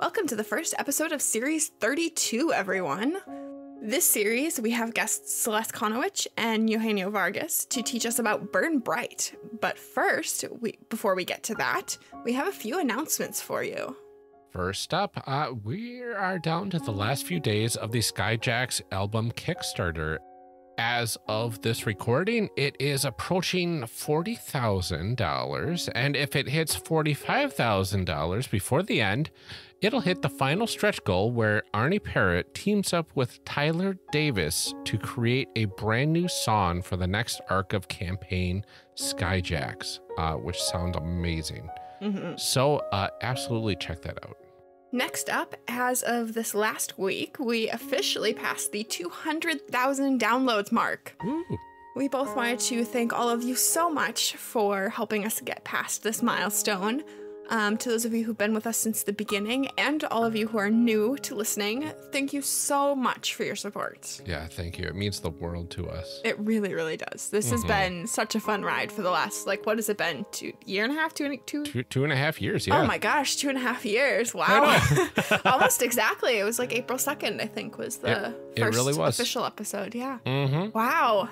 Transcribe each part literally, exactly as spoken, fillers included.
Welcome to the first episode of Series thirty-two, everyone. This series, we have guests Celeste Conowitch and Eugenio Vargas to teach us about Burn Bryte. But first, we, before we get to that, we have a few announcements for you. First up, uh, we are down to the last few days of the Skyjacks album Kickstarter. As of this recording, it is approaching forty thousand dollars, and if it hits forty-five thousand dollars before the end, it'll hit the final stretch goal where Arnie Parrott teams up with Tyler Davis to create a brand new song for the next arc of campaign Skyjacks, uh, which sounds amazing. Mm-hmm. So uh, absolutely check that out. Next up, as of this last week, we officially passed the two hundred thousand downloads mark. Ooh. We both wanted to thank all of you so much for helping us get past this milestone. Um, to those of you who've been with us since the beginning and all of you who are new to listening, thank you so much for your support. Yeah, thank you. It means the world to us. It really, really does. This mm-hmm. has been such a fun ride for the last, like, what has it been? Two year and a half? Two and, two? Two, two and a half years, yeah. Oh my gosh, two and a half years. Wow. Almost exactly. It was like April second, I think, was the it, first it really was. official episode. Yeah. Mm-hmm. Wow.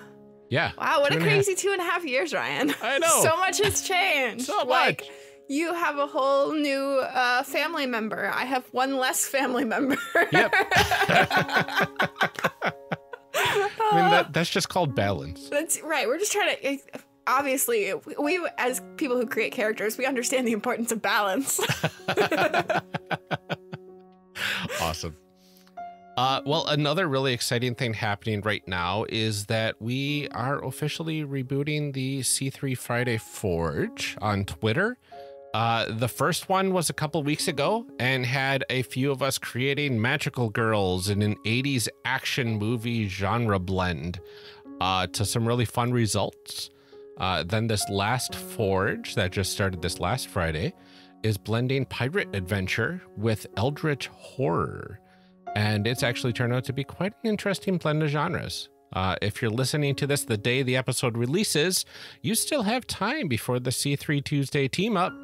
Yeah. Wow, what two a crazy two and a half years, Ryan. I know. So much has changed. So like, much. You have a whole new uh, family member. I have one less family member. Yep. I mean, that, that's just called balance. That's right. We're just trying to, obviously, we as people who create characters, we understand the importance of balance. Awesome. Uh, well, another really exciting thing happening right now is that we are officially rebooting the C three Friday Forge on Twitter. Uh, the first one was a couple weeks ago and had a few of us creating magical girls in an eighties action movie genre blend uh, to some really fun results. Uh, then this last forge that just started this last Friday is blending pirate adventure with eldritch horror. And it's actually turned out to be quite an interesting blend of genres. Uh, if you're listening to this the day the episode releases, you still have time before the C three Tuesday team up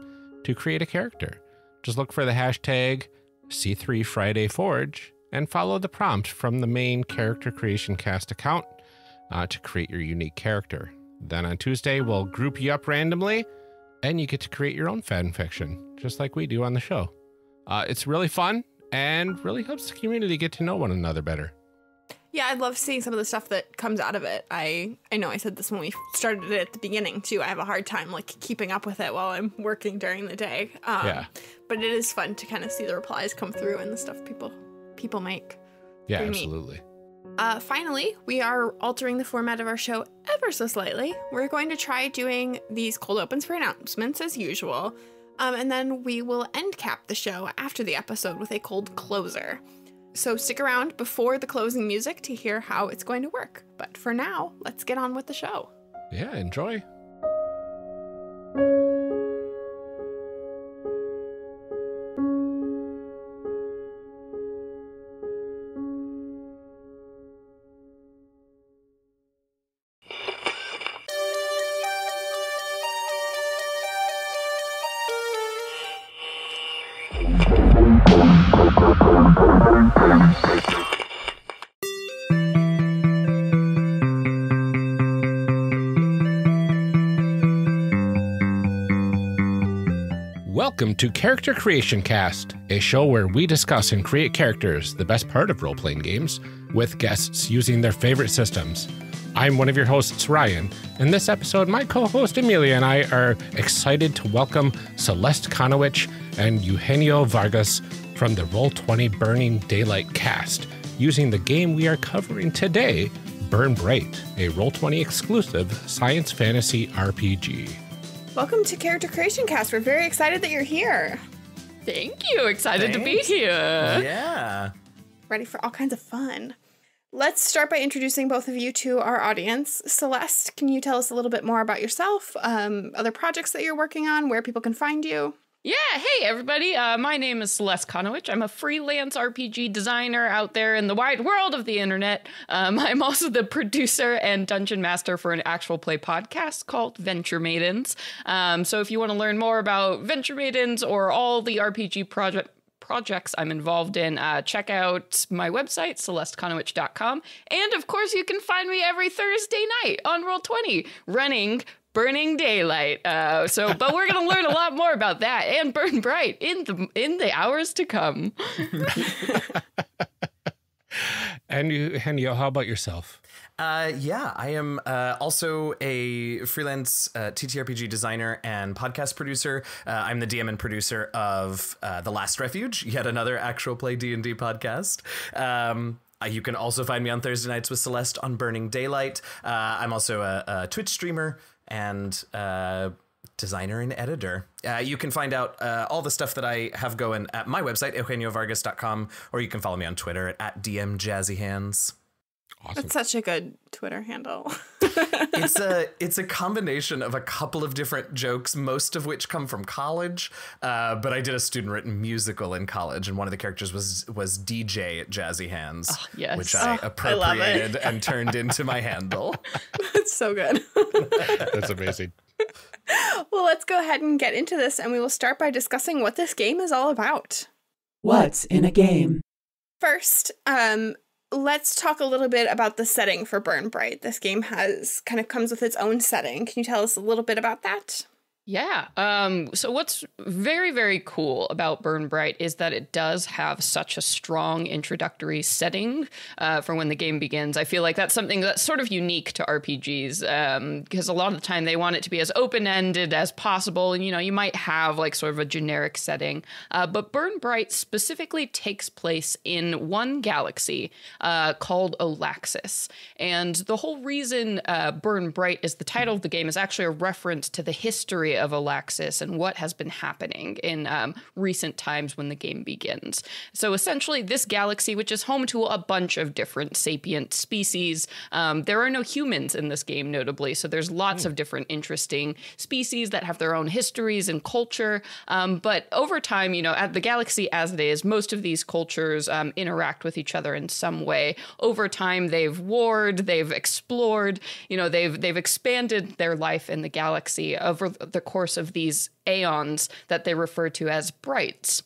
to create a character. Just look for the hashtag C three Friday Forge and follow the prompt from the main Character Creation Cast account uh, to create your unique character. Then on Tuesday, we'll group you up randomly and you get to create your own fan fiction, just like we do on the show. Uh, it's really fun and really helps the community get to know one another better. Yeah, I love seeing some of the stuff that comes out of it. I, I know I said this when we started it at the beginning, too. I have a hard time, like, keeping up with it while I'm working during the day. Um, yeah. But it is fun to kind of see the replies come through and the stuff people people make. Yeah, absolutely. Uh, finally, we are altering the format of our show ever so slightly. We're going to try doing these cold opens for announcements as usual. Um, and then we will end cap the show after the episode with a cold closer. So stick around before the closing music to hear how it's going to work. But for now, let's get on with the show. Yeah, enjoy. Welcome to Character Creation Cast, a show where we discuss and create characters, the best part of role-playing games, with guests using their favorite systems. I'm one of your hosts, Ryan, and this episode, my co-host Amelia and I are excited to welcome Celeste Conowitch and Eugenio Vargas from the Roll twenty Burning Daylight cast, using the game we are covering today, Burn Bryte, a Roll twenty exclusive science fantasy R P G. Welcome to Character Creation Cast. We're very excited that you're here. Thank you. Excited Thanks. to be here. Yeah. Ready for all kinds of fun. Let's start by introducing both of you to our audience. Celeste, can you tell us a little bit more about yourself, um, other projects that you're working on, where people can find you? Yeah. Hey, everybody. Uh, my name is Celeste Conowitch. I'm a freelance R P G designer out there in the wide world of the internet. Um, I'm also the producer and dungeon master for an actual play podcast called Venture Maidens. Um, so if you want to learn more about Venture Maidens or all the R P G project projects I'm involved in, uh, check out my website, Celeste Conowitch dot com. And of course, you can find me every Thursday night on Roll twenty running Burning Daylight. Uh, so, but we're going to learn a lot more about that and Burn Bryte in the, in the hours to come. And you, Henio, how about yourself? Uh, yeah, I am uh, also a freelance uh, T T R P G designer and podcast producer. Uh, I'm the D M and producer of uh, The Last Refuge, yet another actual play D and D podcast. Um, you can also find me on Thursday nights with Celeste on Burning Daylight. Uh, I'm also a, a Twitch streamer and uh, designer and editor. Uh, you can find out uh, all the stuff that I have going at my website, eugenio vargas dot com, or you can follow me on Twitter at, at D M Jazzy Hands. Awesome. That's such a good Twitter handle. It's a it's a combination of a couple of different jokes, most of which come from college. Uh, but I did a student written musical in college, and one of the characters was was D J Jazzy Hands, oh, yes. which I oh, appropriated I and turned into my handle. That's so good. That's amazing. Well, let's go ahead and get into this, and we will start by discussing what this game is all about. What's in a game? First, um. let's talk a little bit about the setting for Burn Bryte. This game has kind of comes with its own setting. Can you tell us a little bit about that? Yeah. Um, so what's very, very cool about Burn Bryte is that it does have such a strong introductory setting uh, for when the game begins. I feel like that's something that's sort of unique to R P Gs because um, a lot of the time they want it to be as open-ended as possible. And, you know, you might have like sort of a generic setting. Uh, but Burn Bryte specifically takes place in one galaxy uh, called Olaxis. And the whole reason uh, Burn Bryte is the title of the game is actually a reference to the history of Olaxis and what has been happening in um, recent times when the game begins. So essentially this galaxy, which is home to a bunch of different sapient species, um, there are no humans in this game, notably. So there's lots mm. of different interesting species that have their own histories and culture. Um, but over time, you know, at the galaxy as it is, most of these cultures um, interact with each other in some way. Over time, they've warred, they've explored, you know, they've, they've expanded their life in the galaxy over the course of these aeons that they refer to as Brytes.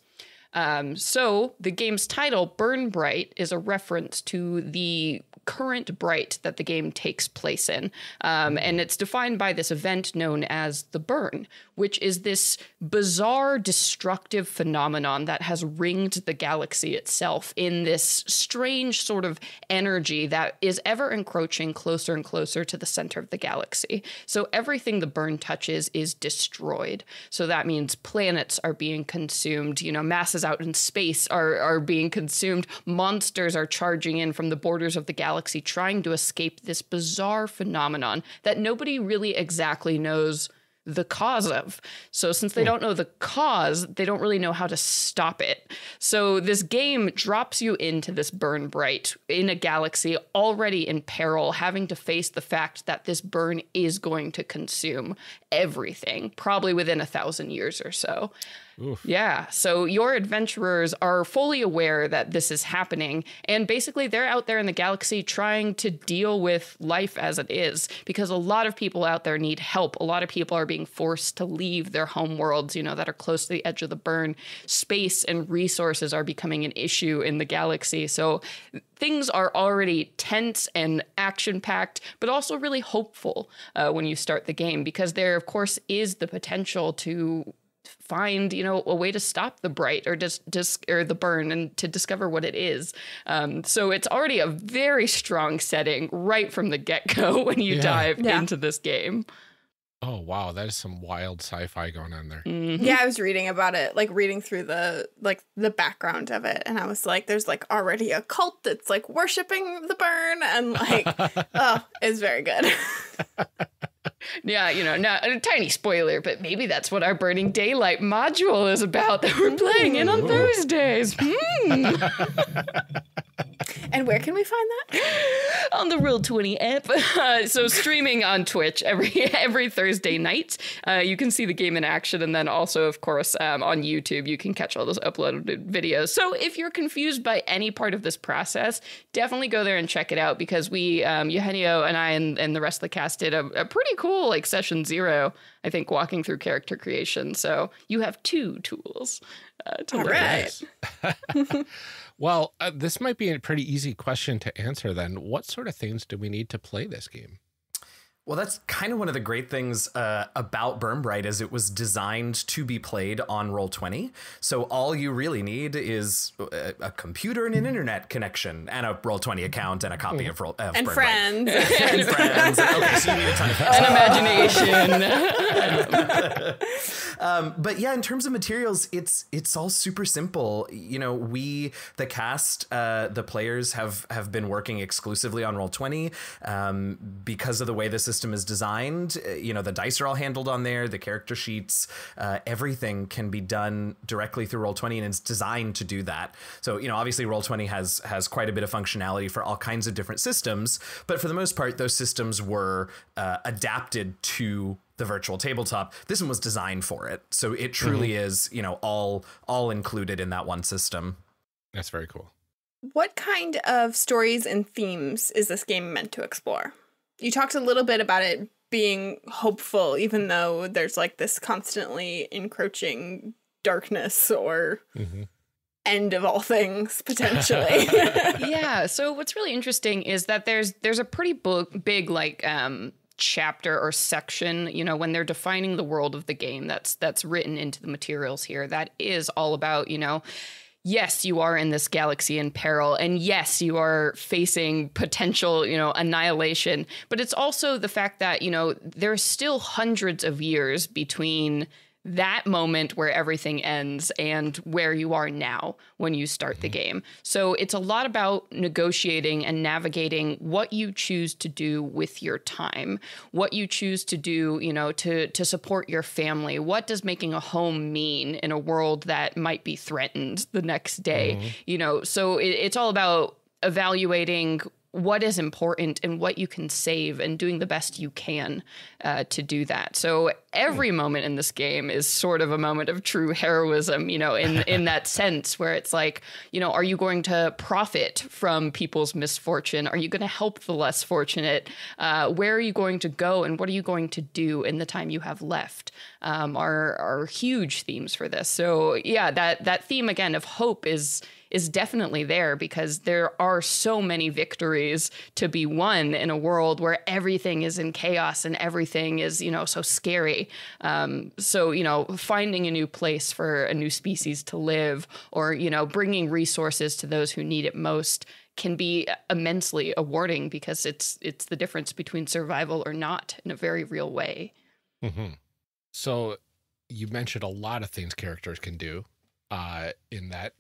Um, so the game's title, Burn Bryte, is a reference to the current Bryte that the game takes place in. Um, and it's defined by this event known as the Burn, which is this bizarre destructive phenomenon that has ringed the galaxy itself in this strange sort of energy that is ever encroaching closer and closer to the center of the galaxy. So everything the Burn touches is destroyed. So that means planets are being consumed, you know, masses out in space are, are being consumed. Monsters are charging in from the borders of the galaxy Galaxy trying to escape this bizarre phenomenon that nobody really exactly knows the cause of. So since they don't know the cause, they don't really know how to stop it. So this game drops you into this Burn Bryte in a galaxy already in peril, having to face the fact that this burn is going to consume everything, probably within a thousand years or so. Oof. Yeah. So your adventurers are fully aware that this is happening. And basically they're out there in the galaxy trying to deal with life as it is, because a lot of people out there need help. A lot of people are being forced to leave their home worlds, you know, that are close to the edge of the burn. Space and resources are becoming an issue in the galaxy. So things are already tense and action-packed, but also really hopeful uh, when you start the game, because there, of course, is the potential to find, you know, a way to stop the Bryte or just dis or the burn and to discover what it is. Um, so it's already a very strong setting right from the get-go when you yeah. dive yeah. into this game. Oh, wow. That is some wild sci-fi going on there. Mm-hmm. Yeah, I was reading about it, like reading through the like the background of it. And I was like, there's like already a cult that's like worshiping the burn. And like, oh, it's very good. Yeah, you know, not a tiny spoiler, but maybe that's what our Burning Daylight module is about that we're playing in on Thursdays. Mm. And where can we find that? On the Roll twenty app. Uh, so streaming on Twitch every every Thursday night. Uh, you can see the game in action. And then also, of course, um, on YouTube, you can catch all those uploaded videos. So if you're confused by any part of this process, definitely go there and check it out, because we, um, Eugenio and I and, and the rest of the cast did a, a pretty cool like session zero, I think, walking through character creation. So you have two tools. Uh, to All right. Well, uh, this might be a pretty easy question to answer then. What sort of things do we need to play this game? Well, that's kind of one of the great things uh, about Burn Bryte is it was designed to be played on Roll twenty. So all you really need is a, a computer and an internet connection and a Roll twenty account and a copy of, Roll, of and Burn friends. Bryte. And, and friends. Okay, so you need a ton of friends. An imagination. um, but yeah, in terms of materials, it's it's all super simple. You know, we, the cast, uh, the players have, have been working exclusively on Roll twenty um, because of the way this is system is designed. You know, the dice are all handled on there, the character sheets, uh, everything can be done directly through Roll twenty, and it's designed to do that. So, you know, obviously Roll twenty has has quite a bit of functionality for all kinds of different systems, but for the most part, those systems were uh, adapted to the virtual tabletop. This one was designed for it. So it truly mm-hmm. is, you know, all, all included in that one system. That's very cool. What kind of stories and themes is this game meant to explore? You talked a little bit about it being hopeful, even though there's like this constantly encroaching darkness or mm-hmm. end of all things, potentially. Yeah. So what's really interesting is that there's there's a pretty big like um, chapter or section, you know, when they're defining the world of the game that's that's written into the materials here. That is all about, you know, yes, you are in this galaxy in peril, and yes, you are facing potential, you know, annihilation. But it's also the fact that, you know, there's still hundreds of years between that moment where everything ends and where you are now when you start the game. So it's a lot about negotiating and navigating what you choose to do with your time, what you choose to do, you know, to, to support your family. What does making a home mean in a world that might be threatened the next day? Mm-hmm. You know, so it, it's all about evaluating what is important and what you can save and doing the best you can uh, to do that. So every moment in this game is sort of a moment of true heroism, you know, in, in that sense where it's like, you know, are you going to profit from people's misfortune? Are you going to help the less fortunate? Uh, where are you going to go and what are you going to do in the time you have left um, are, are huge themes for this. So yeah, that, that theme again of hope is, is definitely there because there are so many victories to be won in a world where everything is in chaos and everything is, you know, so scary. Um, so, you know, finding a new place for a new species to live or, you know, bringing resources to those who need it most can be immensely rewarding because it's it's the difference between survival or not in a very real way. Mm-hmm. So you mentioned a lot of things characters can do uh, in that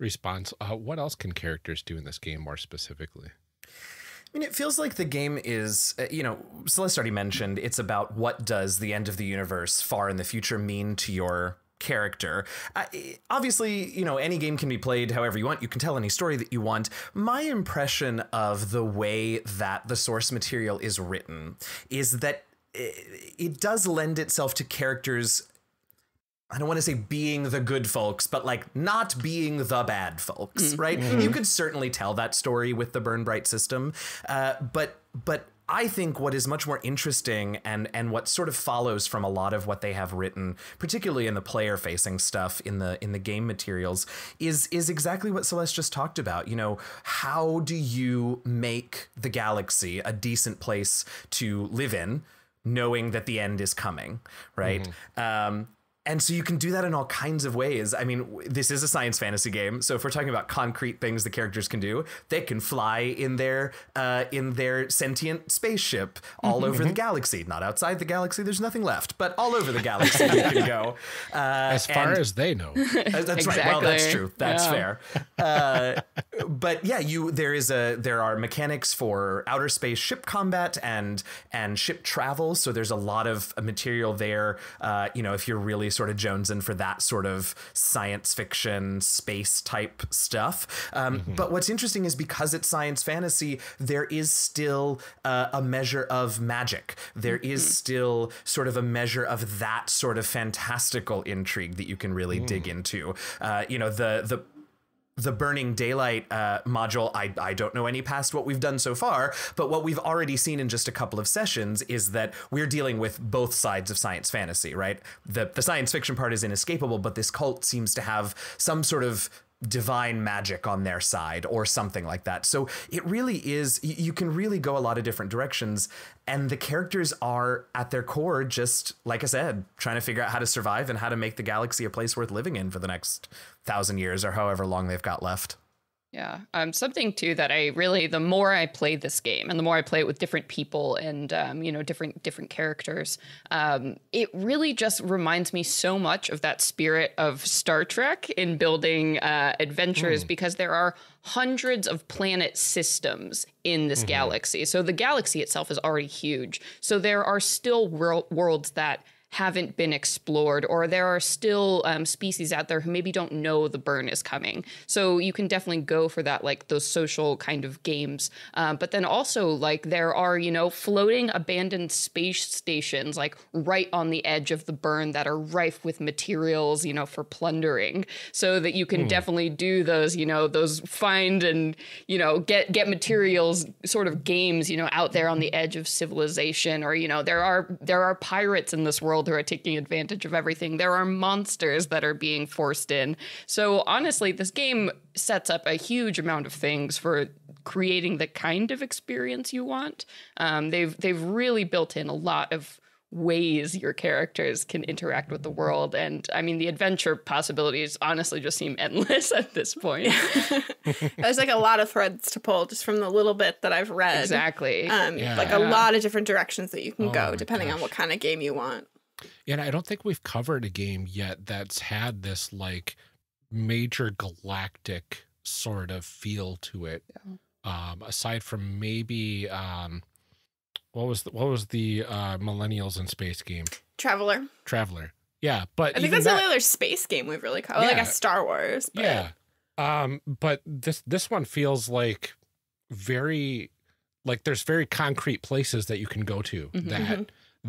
response. Uh, what else can characters do in this game more specifically? I mean, it feels like the game is, uh, you know, Celeste already mentioned, it's about what does the end of the universe far in the future mean to your character. Uh, obviously, you know, any game can be played however you want. You can tell any story that you want. My impression of the way that the source material is written is that it, it does lend itself to characters, I don't want to say being the good folks, but like not being the bad folks, right? Mm-hmm. You could certainly tell that story with the Burn Bryte system, uh, but but I think what is much more interesting and and what sort of follows from a lot of what they have written, particularly in the player-facing stuff in the in the game materials, is is exactly what Celeste just talked about. You know, how do you make the galaxy a decent place to live in, knowing that the end is coming, right? Mm-hmm. Um, And so you can do that in all kinds of ways. I mean, this is a science fantasy game. So if we're talking about concrete things the characters can do, they can fly in their uh, in their sentient spaceship all over the galaxy. Not outside the galaxy. There's nothing left. But all over the galaxy you can go. Uh, as far as they know. That's exactly. Right. Well, that's true. That's yeah. fair. Uh, but yeah, you there is a there are mechanics for outer space ship combat and and ship travel. So there's a lot of material there. Uh, you know, if you're really sort of jonesing for that sort of science fiction space type stuff. Um, mm-hmm. But what's interesting is because it's science fantasy, there is still uh, a measure of magic. There mm-hmm. is still sort of a measure of that sort of fantastical intrigue that you can really mm. dig into. Uh, you know, the the the Burning Daylight uh, module, I, I don't know any past what we've done so far, but what we've already seen in just a couple of sessions is that we're dealing with both sides of science fantasy, right? The, the science fiction part is inescapable, but this cult seems to have some sort of divine magic on their side or something like that. So it really is, you can really go a lot of different directions. And the characters are at their core, just like I said, trying to figure out how to survive and how to make the galaxy a place worth living in for the next thousand years or however long they've got left. Yeah. Um, something too that I really, the more I play this game and the more I play it with different people and, um, you know, different, different characters, um, it really just reminds me so much of that spirit of Star Trek in building uh, adventures, mm. because there are hundreds of planet systems in this mm-hmm. galaxy. So the galaxy itself is already huge. So there are still world worlds that haven't been explored, or there are still um, species out there who maybe don't know the burn is coming. So you can definitely go for that, like those social kind of games. Um, but then also like there are, you know, floating abandoned space stations like right on the edge of the burn that are rife with materials, you know, for plundering, so that you can mm. definitely do those, you know, those find and, you know, get, get materials sort of games, you know, out there on the edge of civilization. Or, you know, there are, there are pirates in this world who are taking advantage of everything. There are monsters that are being forced in. So honestly, this game sets up a huge amount of things for creating the kind of experience you want. Um, they've they've really built in a lot of ways your characters can interact with the world. And I mean, the adventure possibilities honestly just seem endless at this point. There's like a lot of threads to pull just from the little bit that I've read. Exactly. Um, yeah. Like a lot of different directions that you can oh go depending gosh. on what kind of game you want. And I don't think we've covered a game yet that's had this like major galactic sort of feel to it. Yeah. Um, aside from maybe um, what was the, what was the uh, Millennials in Space game? Traveler. Traveler. Yeah, but I think that's that, the other space game we've really covered, yeah. like a Star Wars. But. Yeah. Um, but this this one feels like very like there's very concrete places that you can go to mm-hmm. that. Mm-hmm.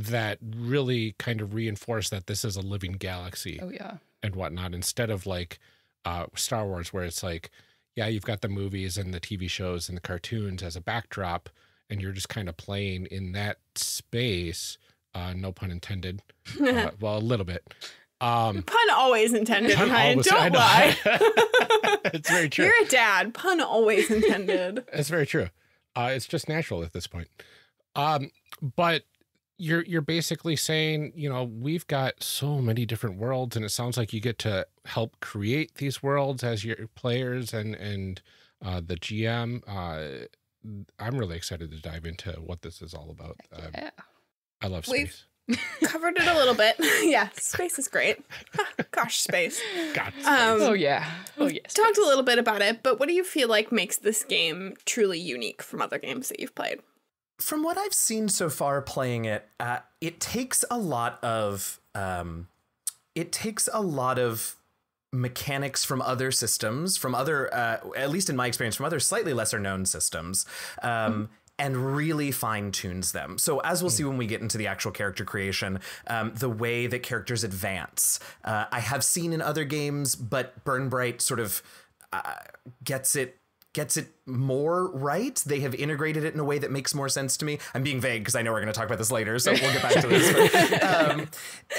that really kind of reinforce that this is a living galaxy oh, yeah. and whatnot, instead of like uh, Star Wars, where it's like, yeah, you've got the movies and the T V shows and the cartoons as a backdrop, and you're just kind of playing in that space, uh, no pun intended, uh, well, a little bit. Um, pun always intended, pun always, don't lie. It's very true. You're a dad, pun always intended. It's very true. Uh, it's just natural at this point. Um, but You're, you're basically saying, you know, we've got so many different worlds, and it sounds like you get to help create these worlds as your players and, and uh, the G M. Uh, I'm really excited to dive into what this is all about. Um, yeah. I love space. We've covered it a little bit. Yeah, space is great. Gosh, space. God, space. Um, oh, yeah. Oh, yes. Talked a little bit about it, but what do you feel like makes this game truly unique from other games that you've played? From what I've seen so far playing it, uh, it takes a lot of um, it takes a lot of mechanics from other systems, from other, uh, at least in my experience, from other slightly lesser known systems, um, mm-hmm. and really fine tunes them. So as we'll see when we get into the actual character creation, um, the way that characters advance, uh, I have seen in other games, but Burn Bryte sort of uh, gets it. gets it more right. They have integrated it in a way that makes more sense to me. I'm being vague because I know we're going to talk about this later, so we'll get back to this. But, um,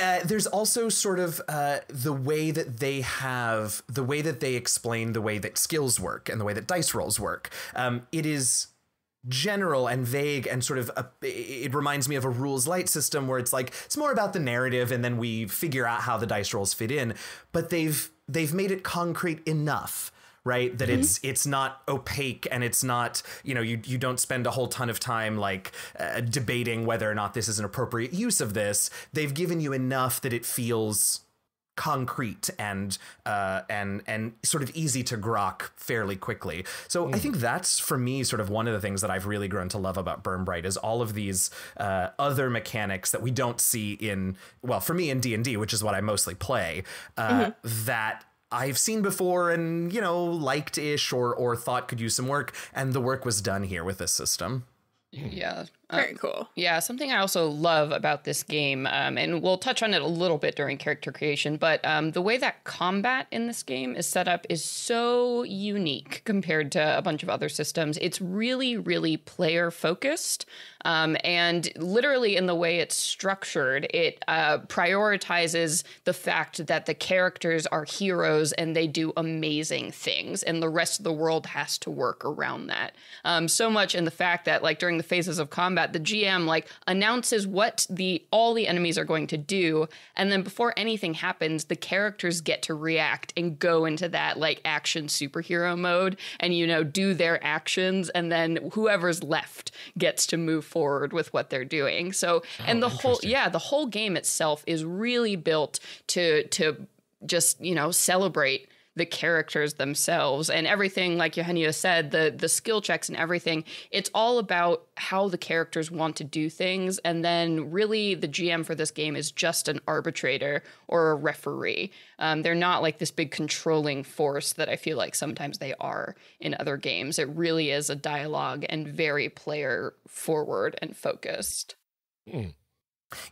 uh, there's also sort of uh, the way that they have, the way that they explain the way that skills work and the way that dice rolls work. Um, it is general and vague and sort of a, it reminds me of a rules light system where it's like, it's more about the narrative and then we figure out how the dice rolls fit in, but they've, they've made it concrete enough, right? That mm-hmm. it's it's not opaque and it's not, you know, you, you don't spend a whole ton of time like uh, debating whether or not this is an appropriate use of this. They've given you enough that it feels concrete and uh, and and sort of easy to grok fairly quickly. So mm. I think that's, for me, sort of one of the things that I've really grown to love about Burn Bryte is all of these uh, other mechanics that we don't see in, well, for me in D and D, which is what I mostly play, uh, mm-hmm. that I've seen before and, you know, liked ish or or thought could use some work, and the work was done here with this system. Yeah. Very um, cool. Yeah, something I also love about this game, um, and we'll touch on it a little bit during character creation, but um, the way that combat in this game is set up is so unique compared to a bunch of other systems. It's really, really player focused. Um, and literally in the way it's structured, it uh, prioritizes the fact that the characters are heroes and they do amazing things, and the rest of the world has to work around that. Um, so much in the fact that, like, during the phases of combat, the G M like announces what the all the enemies are going to do, and then before anything happens, the characters get to react and go into that like action superhero mode, and you know do their actions, and then whoever's left gets to move forward with what they're doing. So, oh, and the whole yeah, the whole game itself is really built to to just you know celebrate the characters themselves, and everything, like Eugenio said, the the skill checks and everything, it's all about how the characters want to do things. And then really the G M for this game is just an arbitrator or a referee. Um, they're not like this big controlling force that I feel like sometimes they are in other games. It really is a dialogue and very player forward and focused. Mm.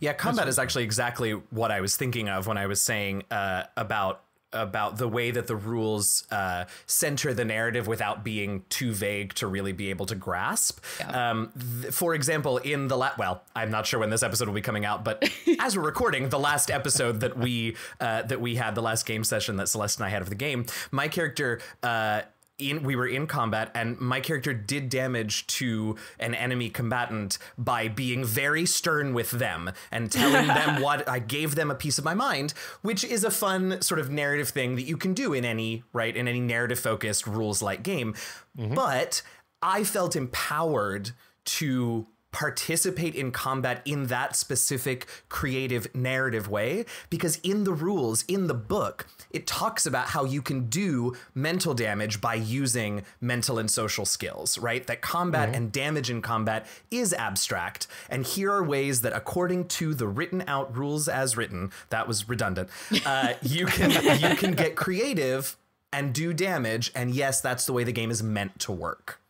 Yeah, combat is actually exactly what I was thinking of when I was saying uh, about about the way that the rules uh, center the narrative without being too vague to really be able to grasp. Yeah. Um, for example, in the last, well, I'm not sure when this episode will be coming out, but as we're recording, the last episode that we uh, that we had, the last game session that Celeste and I had of the game, my character, uh, in, we were in combat, and my character did damage to an enemy combatant by being very stern with them and telling them what I gave them a piece of my mind, which is a fun sort of narrative thing that you can do in any right in any narrative focused rules like game. Mm-hmm. But I felt empowered to participate in combat in that specific creative narrative way, because in the rules, in the book, it talks about how you can do mental damage by using mental and social skills, right? That combat mm-hmm. and damage in combat is abstract. And here are ways that, according to the written out rules as written, that was redundant, uh, you can you can get creative and do damage. And yes, that's the way the game is meant to work.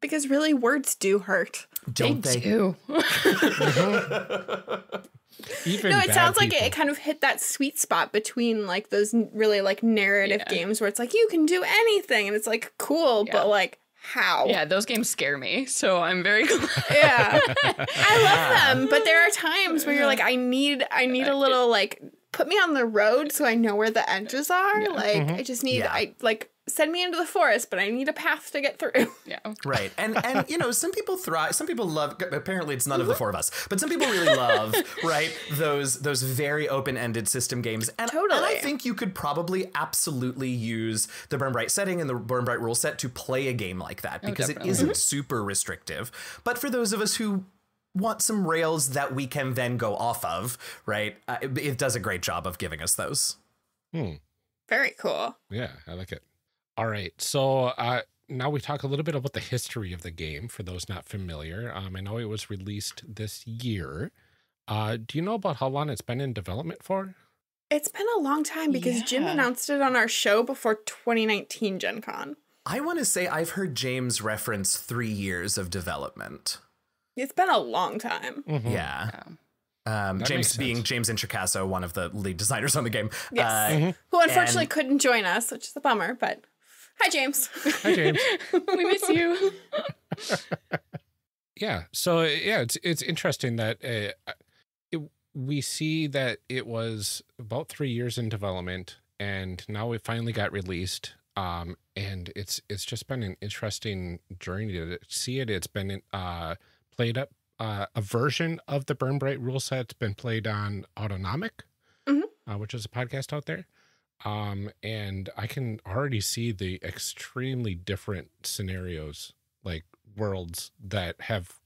Because really, words do hurt. Don't they? They do. Even no, it sounds people. like it kind of hit that sweet spot between like those really like narrative yeah. games where it's like you can do anything, and it's like cool, yeah. but like how? Yeah, those games scare me, so I'm very glad. Yeah, I love them, but there are times where you're like, I need, I need a little like put me on the road so I know where the edges are. Yeah. Like mm-hmm. I just need, yeah. I like. Send me into the forest, but I need a path to get through. Yeah. Right. And, and you know, some people thrive. Some people love, apparently it's none of the four of us, but some people really love, right, those those very open-ended system games. And, totally. And I think you could probably absolutely use the Burn Bryte setting and the Burn Bryte rule set to play a game like that, because oh, definitely. It isn't mm-hmm. super restrictive. But for those of us who want some rails that we can then go off of, right, uh, it, it does a great job of giving us those. Hmm. Very cool. Yeah, I like it. All right, so uh, now we talk a little bit about the history of the game for those not familiar. Um, I know it was released this year. Uh, do you know about how long it's been in development for? It's been a long time, because yeah. Jim announced it on our show before twenty nineteen Gen Con. I want to say I've heard James reference three years of development. It's been a long time. Mm-hmm. Yeah. yeah. Um, James being James Introcaso, one of the lead designers on the game. Yes, uh, mm-hmm. who unfortunately and... couldn't join us, which is a bummer, but... Hi, James. Hi, James. We miss you. Yeah. So, yeah, it's it's interesting that uh, it, we see that it was about three years in development, and now it finally got released. Um, and it's it's just been an interesting journey to see it. It's been uh, played up. Uh, a version of the Burn Bryte rule set's been played on Autonomic, mm-hmm. uh, which is a podcast out there. Um, and I can already see the extremely different scenarios, like worlds that have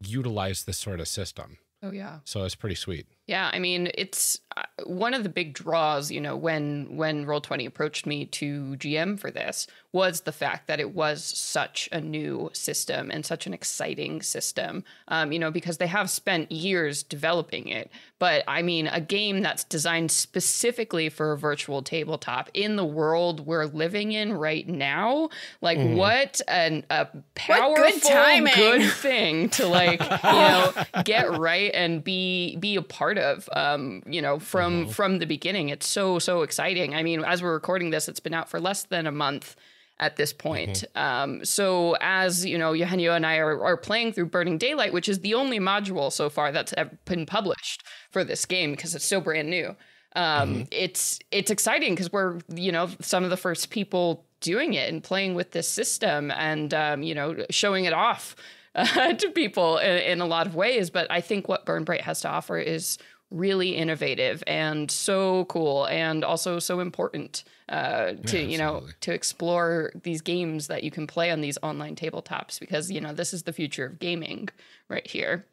utilized this sort of system. Oh, yeah. So it's pretty sweet. Yeah, I mean, it's one of the big draws, you know, when when Roll twenty approached me to G M for this was the fact that it was such a new system and such an exciting system, um, you know, because they have spent years developing it. But I mean, a game that's designed specifically for a virtual tabletop in the world we're living in right now, like mm. what an, a powerful, good, good thing to like, you know, get right and be be a part of, um, you know, from mm-hmm. from the beginning. It's so, so exciting. I mean, as we're recording this, it's been out for less than a month at this point. Mm-hmm. Um, so as, you know, Eugenio and I are, are playing through Burning Daylight, which is the only module so far that's been published for this game because it's so brand new. Um, mm-hmm. It's it's exciting because we're, you know, some of the first people doing it and playing with this system and, um, you know, showing it off uh, to people in, in a lot of ways. But I think what Burn Bryte has to offer is really innovative and so cool and also so important uh, to, yeah, you know, to explore these games that you can play on these online tabletops because, you know, this is the future of gaming right here.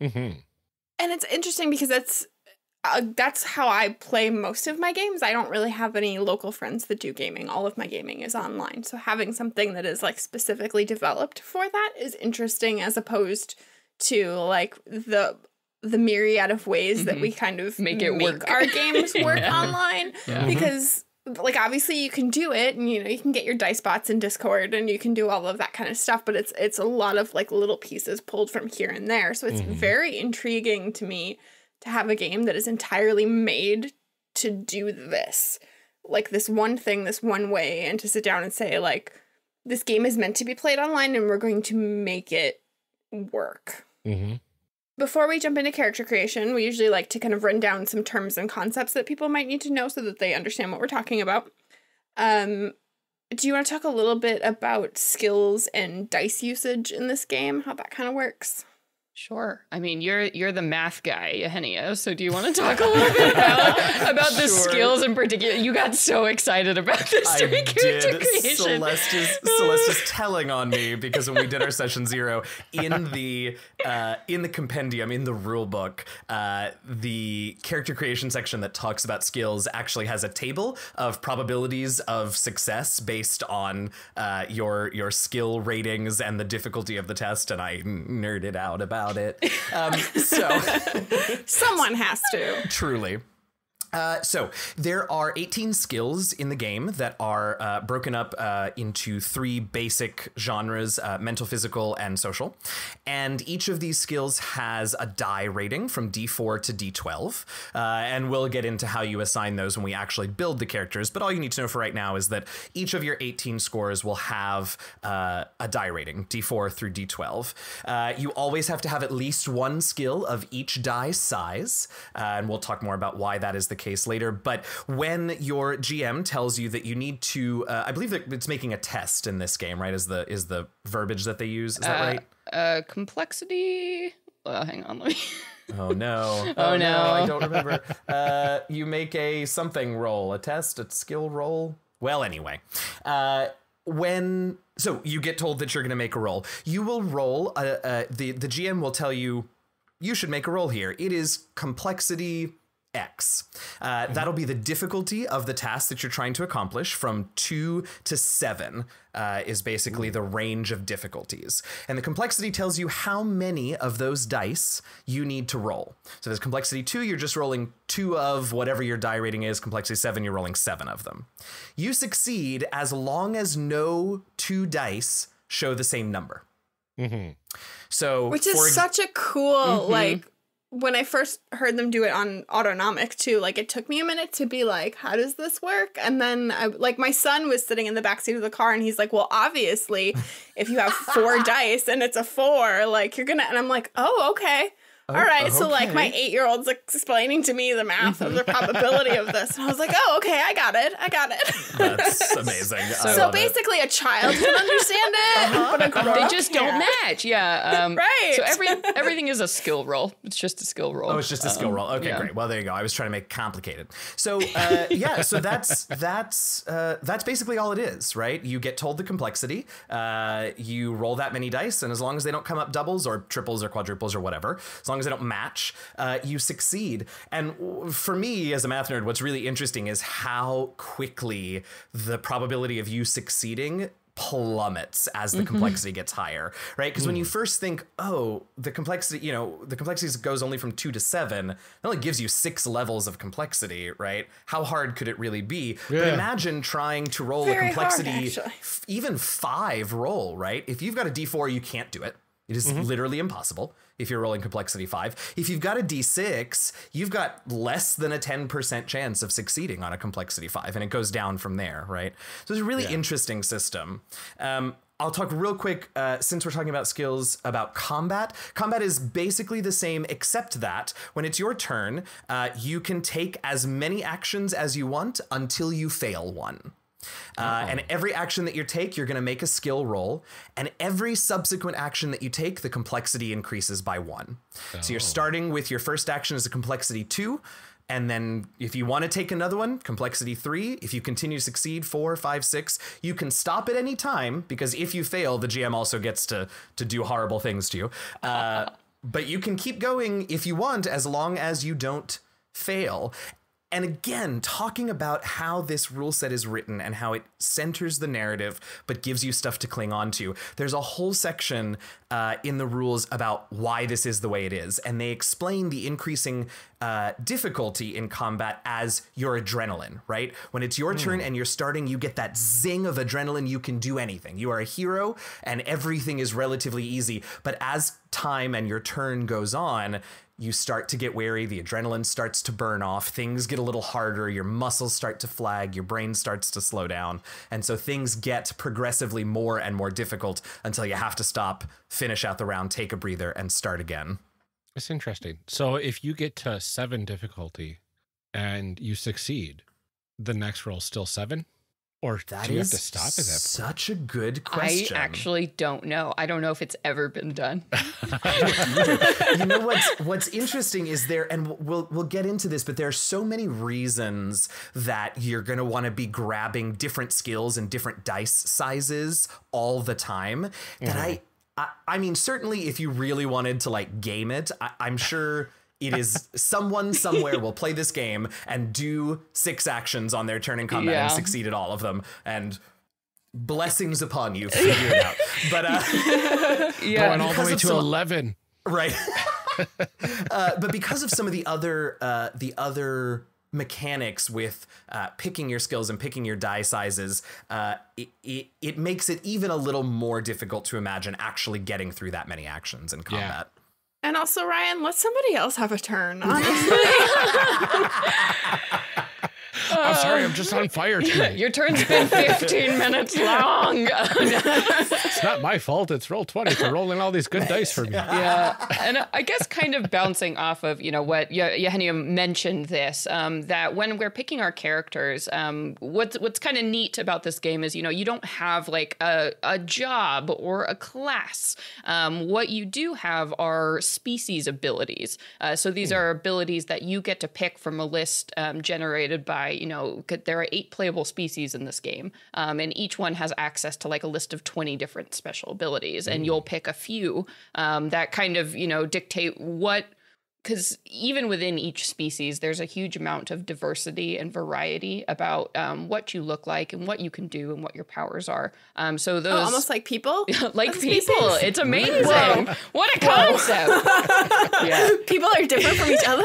Mm-hmm. And it's interesting because that's uh, that's how I play most of my games. I don't really have any local friends that do gaming. All of my gaming is online. So having something that is like specifically developed for that is interesting as opposed to like the the myriad of ways mm-hmm. that we kind of make it make work. Our games work yeah. online yeah. because like, obviously you can do it and, you know, you can get your dice bots in Discord and you can do all of that kind of stuff, but it's, it's a lot of like little pieces pulled from here and there. So it's mm-hmm. very intriguing to me to have a game that is entirely made to do this, like this one thing, this one way, and to sit down and say like, this game is meant to be played online and we're going to make it work. Mm-hmm. Before we jump into character creation, we usually like to kind of run down some terms and concepts that people might need to know so that they understand what we're talking about. Um, do you want to talk a little bit about skills and dice usage in this game, how that kind of works? Sure. I mean, you're you're the math guy, Eugenio, so do you want to talk a little bit about, about sure. the skills in particular? You got so excited about this during character creation. Celeste's, Celeste's telling on me because when we did our session zero, in the uh, in the compendium, in the rule book, uh, the character creation section that talks about skills actually has a table of probabilities of success based on uh, your, your skill ratings and the difficulty of the test, and I nerded out about it. Um, so someone has to. Truly. Uh, so there are eighteen skills in the game that are uh, broken up uh, into three basic genres, uh, mental, physical, and social. And each of these skills has a die rating from D four to D twelve. Uh, and we'll get into how you assign those when we actually build the characters. But all you need to know for right now is that each of your eighteen scores will have uh, a die rating, D four through D twelve. Uh, you always have to have at least one skill of each die size. Uh, and we'll talk more about why that is the case later, but when your G M tells you that you need to, uh, I believe that it's making a test in this game, right? Is the is the verbiage that they use? Is that uh, right? Uh, complexity. Well, hang on, let me. Oh no! Oh, oh no. no! I don't remember. uh, you make a something roll, a test, a skill roll. Well, anyway, uh, when so you get told that you're going to make a roll, you will roll. Uh, uh, the the G M will tell you you should make a roll here. It is complexity X. Uh, that'll be the difficulty of the task that you're trying to accomplish from two to seven uh, is basically the range of difficulties. And the complexity tells you how many of those dice you need to roll. So there's complexity two, you're just rolling two of whatever your die rating is. Complexity seven, you're rolling seven of them. You succeed as long as no two dice show the same number. Mm-hmm. So, which is such a cool, mm-hmm. like, when I first heard them do it on Autonomic too, like it took me a minute to be like, how does this work? And then I, like my son was sitting in the backseat of the car and he's like, well, obviously if you have four dice and it's a four, like you're gonna, and I'm like, oh, okay. Oh, all right. Okay. So like my eight year old's like explaining to me the math of the probability of this. And I was like, oh, okay, I got it. I got it. That's amazing. I so basically it. a child can understand it. Uh-huh. But a they just don't yeah. match. Yeah. Um, right. So every, everything is a skill roll. It's just a skill roll. Oh, it's just a um, skill roll. Okay, yeah. Great. Well, there you go. I was trying to make it complicated. So uh, yeah, so that's, that's, uh, that's basically all it is, right? You get told the complexity, uh, you roll that many dice, and as long as they don't come up doubles or triples or quadruples or whatever, as long long as they don't match, uh, you succeed. And for me as a math nerd, what's really interesting is how quickly the probability of you succeeding plummets as the mm-hmm. complexity gets higher, right? Because mm. when you first think, oh, the complexity, you know, the complexity goes only from two to seven, it only gives you six levels of complexity, right? How hard could it really be? Yeah. But imagine trying to roll Very a complexity, hard, f even five roll, right? If you've got a D four, you can't do it. It is mm-hmm. literally impossible if you're rolling complexity five. If you've got a D six, you've got less than a ten percent chance of succeeding on a complexity five, and it goes down from there, right? So it's a really yeah. interesting system. Um, I'll talk real quick, uh, since we're talking about skills, about combat. Combat is basically the same, except that when it's your turn, uh, you can take as many actions as you want until you fail one. Uh, oh. And every action that you take, you're going to make a skill roll, and every subsequent action that you take, the complexity increases by one. Oh. So you're starting with your first action as a complexity two. And then if you want to take another one, complexity three, if you continue to succeed, four, five, six, you can stop at any time, because if you fail, the G M also gets to to do horrible things to you. Uh, but you can keep going if you want, as long as you don't fail. And again, talking about how this rule set is written and how it centers the narrative, but gives you stuff to cling on to. There's a whole section uh, in the rules about why this is the way it is. And they explain the increasing uh, difficulty in combat as your adrenaline, right? When it's your mm. turn and you're starting, you get that zing of adrenaline. You can do anything. You are a hero and everything is relatively easy. But as time and your turn goes on, you start to get wary, the adrenaline starts to burn off, things get a little harder, your muscles start to flag, your brain starts to slow down. And so things get progressively more and more difficult until you have to stop, finish out the round, take a breather, and start again. It's interesting. So if you get to seven difficulty and you succeed, the next roll is still seven? Or that do you is have to stop at that point? Such a good question. I actually don't know. I don't know if it's ever been done. You know what's what's interesting is there, and we'll we'll get into this, but there are so many reasons that you're going to want to be grabbing different skills and different dice sizes all the time. Mm-hmm. That I, I I mean, certainly if you really wanted to like game it, I, I'm sure. It is someone somewhere will play this game and do six actions on their turn in combat yeah. and succeed at all of them. And blessings upon you for figuring it out. But uh, yeah. going all the way to eleven, right? uh, but because of some of the other uh, the other mechanics with uh, picking your skills and picking your die sizes, uh, it, it it makes it even a little more difficult to imagine actually getting through that many actions in combat. Yeah. And also, Ryan, let somebody else have a turn, honestly. I'm sorry, I'm just on fire tonight. Your turn's been fifteen minutes long. It's not my fault. It's roll twenty for rolling all these good dice for me. Yeah. And I guess kind of bouncing off of, you know, what Eugenio mentioned this, um, that when we're picking our characters, um, what's, what's kind of neat about this game is, you know, you don't have like a, a job or a class. Um, what you do have are species abilities. Uh, so these are abilities that you get to pick from a list um, generated by, you know, there are eight playable species in this game, um, and each one has access to like a list of twenty different special abilities, mm. and you'll pick a few um, that kind of, you know, dictate what, because even within each species, there's a huge amount of diversity and variety about um, what you look like and what you can do and what your powers are. Um, so those oh, almost like people, like That's people. Species. It's amazing. Whoa. What a concept! Yeah. People are different from each other.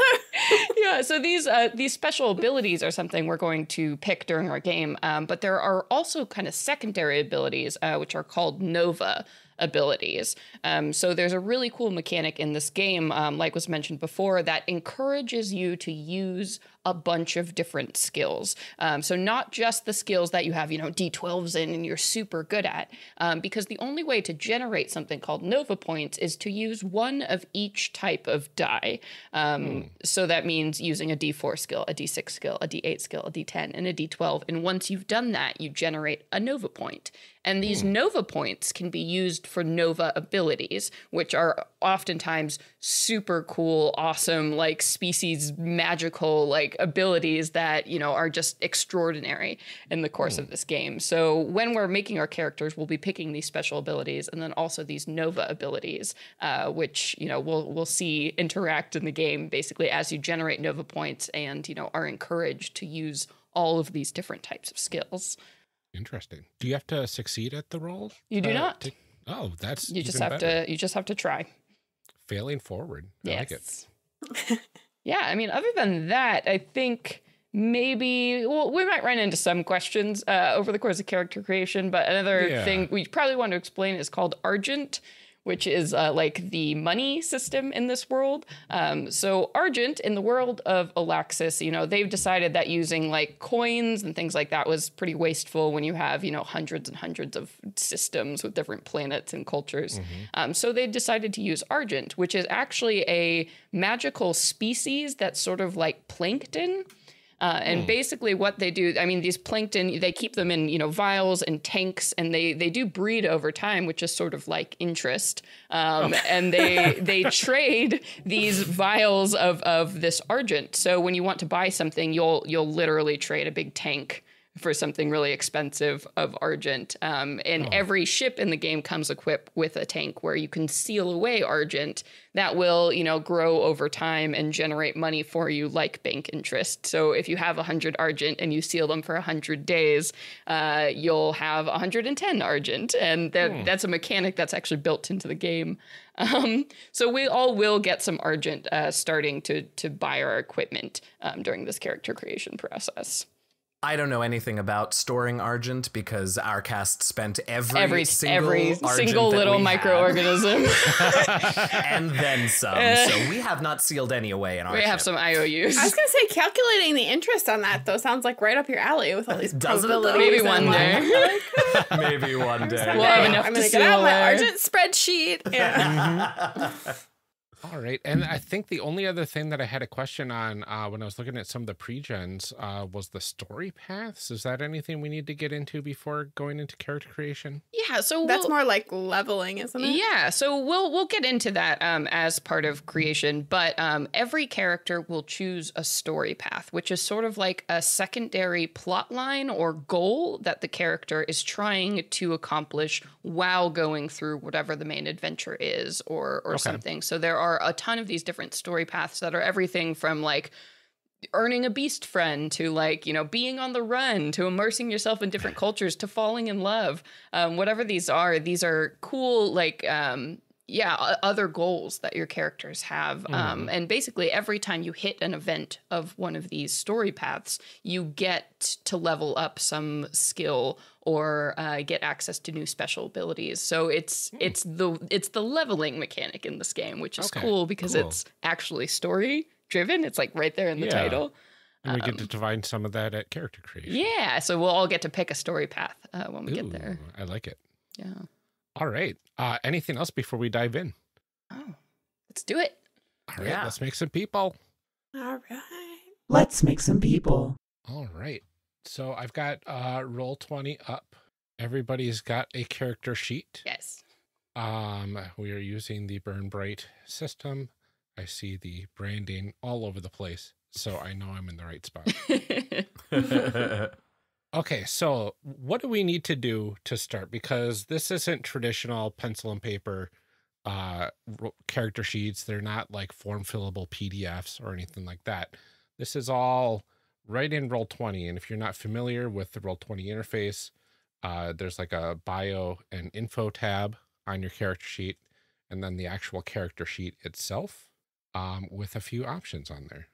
Yeah. So these uh, these special abilities are something we're going to pick during our game. Um, but there are also kind of secondary abilities, uh, which are called Nova abilities. Um, so there's a really cool mechanic in this game, um, like was mentioned before, that encourages you to use a bunch of different skills. Um, so not just the skills that you have, you know, D twelves in and you're super good at, um, because the only way to generate something called Nova points is to use one of each type of die. Um, mm. So that means using a D four skill, a D six skill, a D eight skill, a D ten, and a D twelve. And once you've done that, you generate a Nova point. And these mm. Nova points can be used used for Nova abilities, which are oftentimes super cool, awesome, like species magical, like abilities that, you know, are just extraordinary in the course mm. of this game. So when we're making our characters, we'll be picking these special abilities and then also these Nova abilities, uh, which, you know, we'll, we'll see interact in the game basically as you generate Nova points and, you know, are encouraged to use all of these different types of skills. Interesting. Do you have to succeed at the roll? You do uh, not. To, oh, that's you just even have better. to. You just have to try. Failing forward. I yes. like it. Yeah, I mean, other than that, I think maybe well, we might run into some questions uh, over the course of character creation. But another yeah. thing we probably want to explain is called Argent, which is uh, like the money system in this world. Um, so Argent, in the world of Olaxis, you know, they've decided that using like coins and things like that was pretty wasteful when you have, you know, hundreds and hundreds of systems with different planets and cultures. Mm-hmm. Um, so they decided to use Argent, which is actually a magical species that's sort of like plankton. Uh, and mm. basically what they do, I mean, these plankton, they keep them in, you know, vials and tanks, and they they do breed over time, which is sort of like interest. Um, oh. And they they trade these vials of, of this Argent. So when you want to buy something, you'll you'll literally trade a big tank for something really expensive of Argent. Um, and oh. every ship in the game comes equipped with a tank where you can seal away Argent that will, you know, grow over time and generate money for you like bank interest. So if you have one hundred Argent and you seal them for one hundred days, uh, you'll have one hundred ten Argent. And that, mm. that's a mechanic that's actually built into the game. Um, so we all will get some Argent uh, starting to, to buy our equipment um, during this character creation process. I don't know anything about storing Argent because our cast spent every, every single, every single little microorganism and then some. Uh, so we have not sealed any away in our. We ship. have some I O Us. I was going to say calculating the interest on that though sounds like right up your alley with all these probabilities. Maybe one day. Maybe one day. We'll have enough I'm going to get out my Argent spreadsheet. Yeah. Mm-hmm. All right. And I think the only other thing that I had a question on uh, when I was looking at some of the pre-gens uh, was the story paths. Is that anything we need to get into before going into character creation? Yeah. So that's we'll, more like leveling, isn't it? Yeah. So we'll we'll get into that um, as part of creation. But um, every character will choose a story path, which is sort of like a secondary plot line or goal that the character is trying to accomplish while going through whatever the main adventure is or, or okay. something. So there are a ton of these different story paths that are everything from like earning a beast friend to like, you know, being on the run to immersing yourself in different cultures to falling in love. Um, whatever these are, these are cool, like, um, yeah, other goals that your characters have. Mm. Um, and basically every time you hit an event of one of these story paths, you get to level up some skill or uh, get access to new special abilities. So it's mm. it's the it's the leveling mechanic in this game, which is okay. cool because cool. it's actually story driven. It's like right there in the yeah. title. And we um, get to define some of that at character creation. Yeah, so we'll all get to pick a story path uh, when we Ooh, get there. I like it. Yeah. All right. Uh, anything else before we dive in? Oh, let's do it. All right, yeah. let's make some people. All right. Let's make some people. All right. So I've got uh, Roll twenty up. Everybody's got a character sheet. Yes. Um, we are using the Burn Bryte system. I see the branding all over the place, so I know I'm in the right spot. Okay, so what do we need to do to start? Because this isn't traditional pencil and paper uh, character sheets. They're not like form-fillable P D Fs or anything like that. This is all right in Roll twenty. And if you're not familiar with the Roll twenty interface, uh, there's like a bio and info tab on your character sheet, and then the actual character sheet itself um, with a few options on there.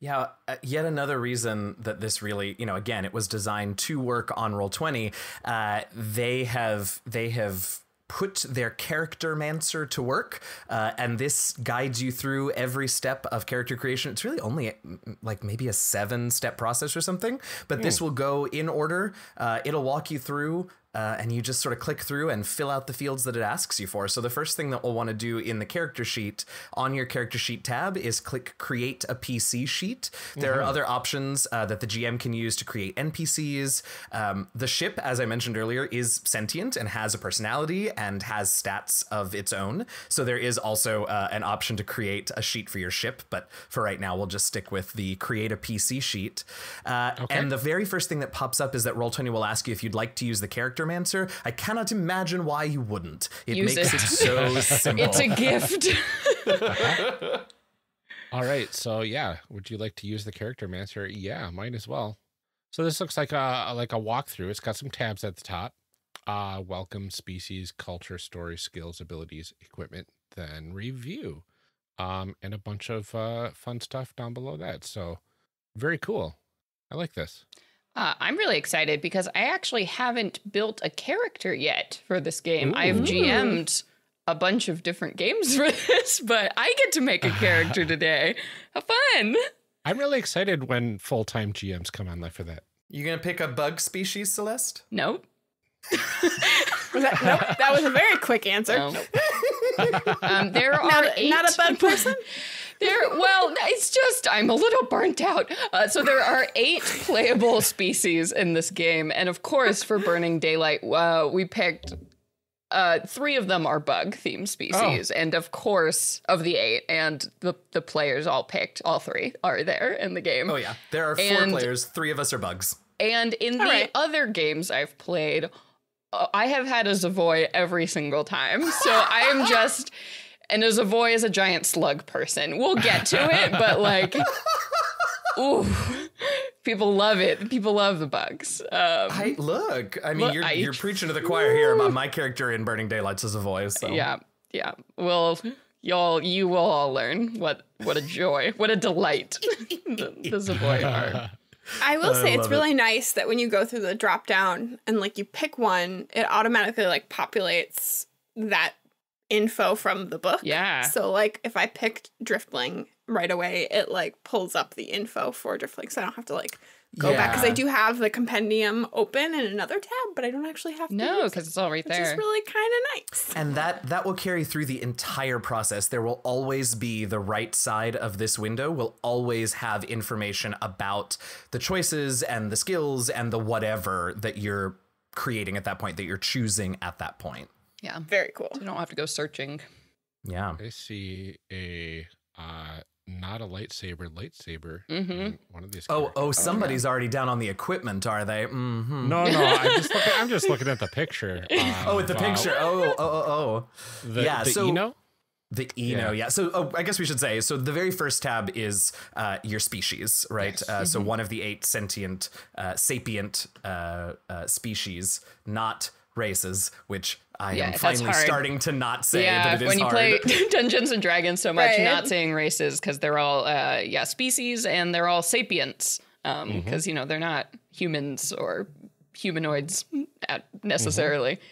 Yeah, uh, yet another reason that this really, you know, again, it was designed to work on Roll twenty. Uh, they have they have put their character-mancer to work, uh, and this guides you through every step of character creation. It's really only a, like maybe a seven-step process or something, but mm. this will go in order. Uh, it'll walk you through Uh, and you just sort of click through and fill out the fields that it asks you for. So the first thing that we'll want to do in the character sheet, on your character sheet tab, is click Create a P C Sheet. There mm-hmm. are other options uh, that the G M can use to create N P Cs. Um, the ship, as I mentioned earlier, is sentient and has a personality and has stats of its own. So there is also uh, an option to create a sheet for your ship. But for right now, we'll just stick with the Create a P C Sheet. Uh, okay. And the very first thing that pops up is that Roll twenty will ask you if you'd like to use the character Mancer. I cannot imagine why you wouldn't. It Use makes it, it so simple. It's a gift. Uh-huh. All right. So yeah, would you like to use the character Mancer? Yeah, might as well. So this looks like a like a walkthrough. It's got some tabs at the top. Uh, welcome, species, culture, story, skills, abilities, equipment, then review, um, and a bunch of uh, fun stuff down below that. So very cool. I like this. Uh, I'm really excited because I actually haven't built a character yet for this game. Ooh. I've G M'd a bunch of different games for this, but I get to make a character today. How fun! I'm really excited when full-time G Ms come online for that. You gonna pick a bug species, Celeste? Nope. Was that, nope. That was a very quick answer. No. um, there are not, eight not a bug person. There, well, it's just I'm a little burnt out. Uh, so there are eight playable species in this game. And of course, for Burning Daylight, uh, we picked uh, three of them are bug-themed species. Oh. And of course, of the eight, and the, the players all picked, all three are there in the game. Oh, yeah. There are four and, players. Three of us are bugs. And in all the right. other games I've played, uh, I have had a Zavoy every single time. So I am just... And a Zavoy is a giant slug person. We'll get to it, but like, ooh, people love it. People love the bugs. Um, I, look, I mean, look, you're, I, you're preaching to the choir ooh. here. My, my character in Burning Daylight's a Zavoy. So. Yeah, yeah. Well, y'all, you will all learn what what a joy, what a delight the, the Zavoy are. I will say I it's really it. nice that when you go through the drop down and like you pick one, it automatically like populates that info from the book. Yeah. So like if I picked Driftling right away, it like pulls up the info for Driftling. So I don't have to like go yeah. back because I do have the compendium open in another tab, but I don't actually have to. No, because it, it's all right there. Which is really kind of nice. And that that will carry through the entire process. There will always be the right side of this window will always have information about the choices and the skills and the whatever that you're creating at that point, that you're choosing at that point. Yeah. Very cool. So you don't have to go searching. Yeah. I see a uh, not a lightsaber, lightsaber. Mm-hmm. One of these. Oh, characters. oh, somebody's oh, yeah. already down on the equipment, are they? Mm-hmm. No, no. I'm just looking, I'm just looking at the picture. Um, oh, at the picture. Oh, oh, oh, oh. The, yeah. The so, Eno? The Eno, yeah. yeah. So oh, I guess we should say, so the very first tab is uh, your species, right? Yes. Uh, mm-hmm. So one of the eight sentient, uh, sapient uh, uh, species, not races, which... I yeah, am finally starting to not say yeah, that it is when you hard. play Dungeons and Dragons so much, right. not saying races because they're all, uh, yeah, species and they're all sapients because, um, mm-hmm. you know, they're not humans or humanoids necessarily. Mm-hmm.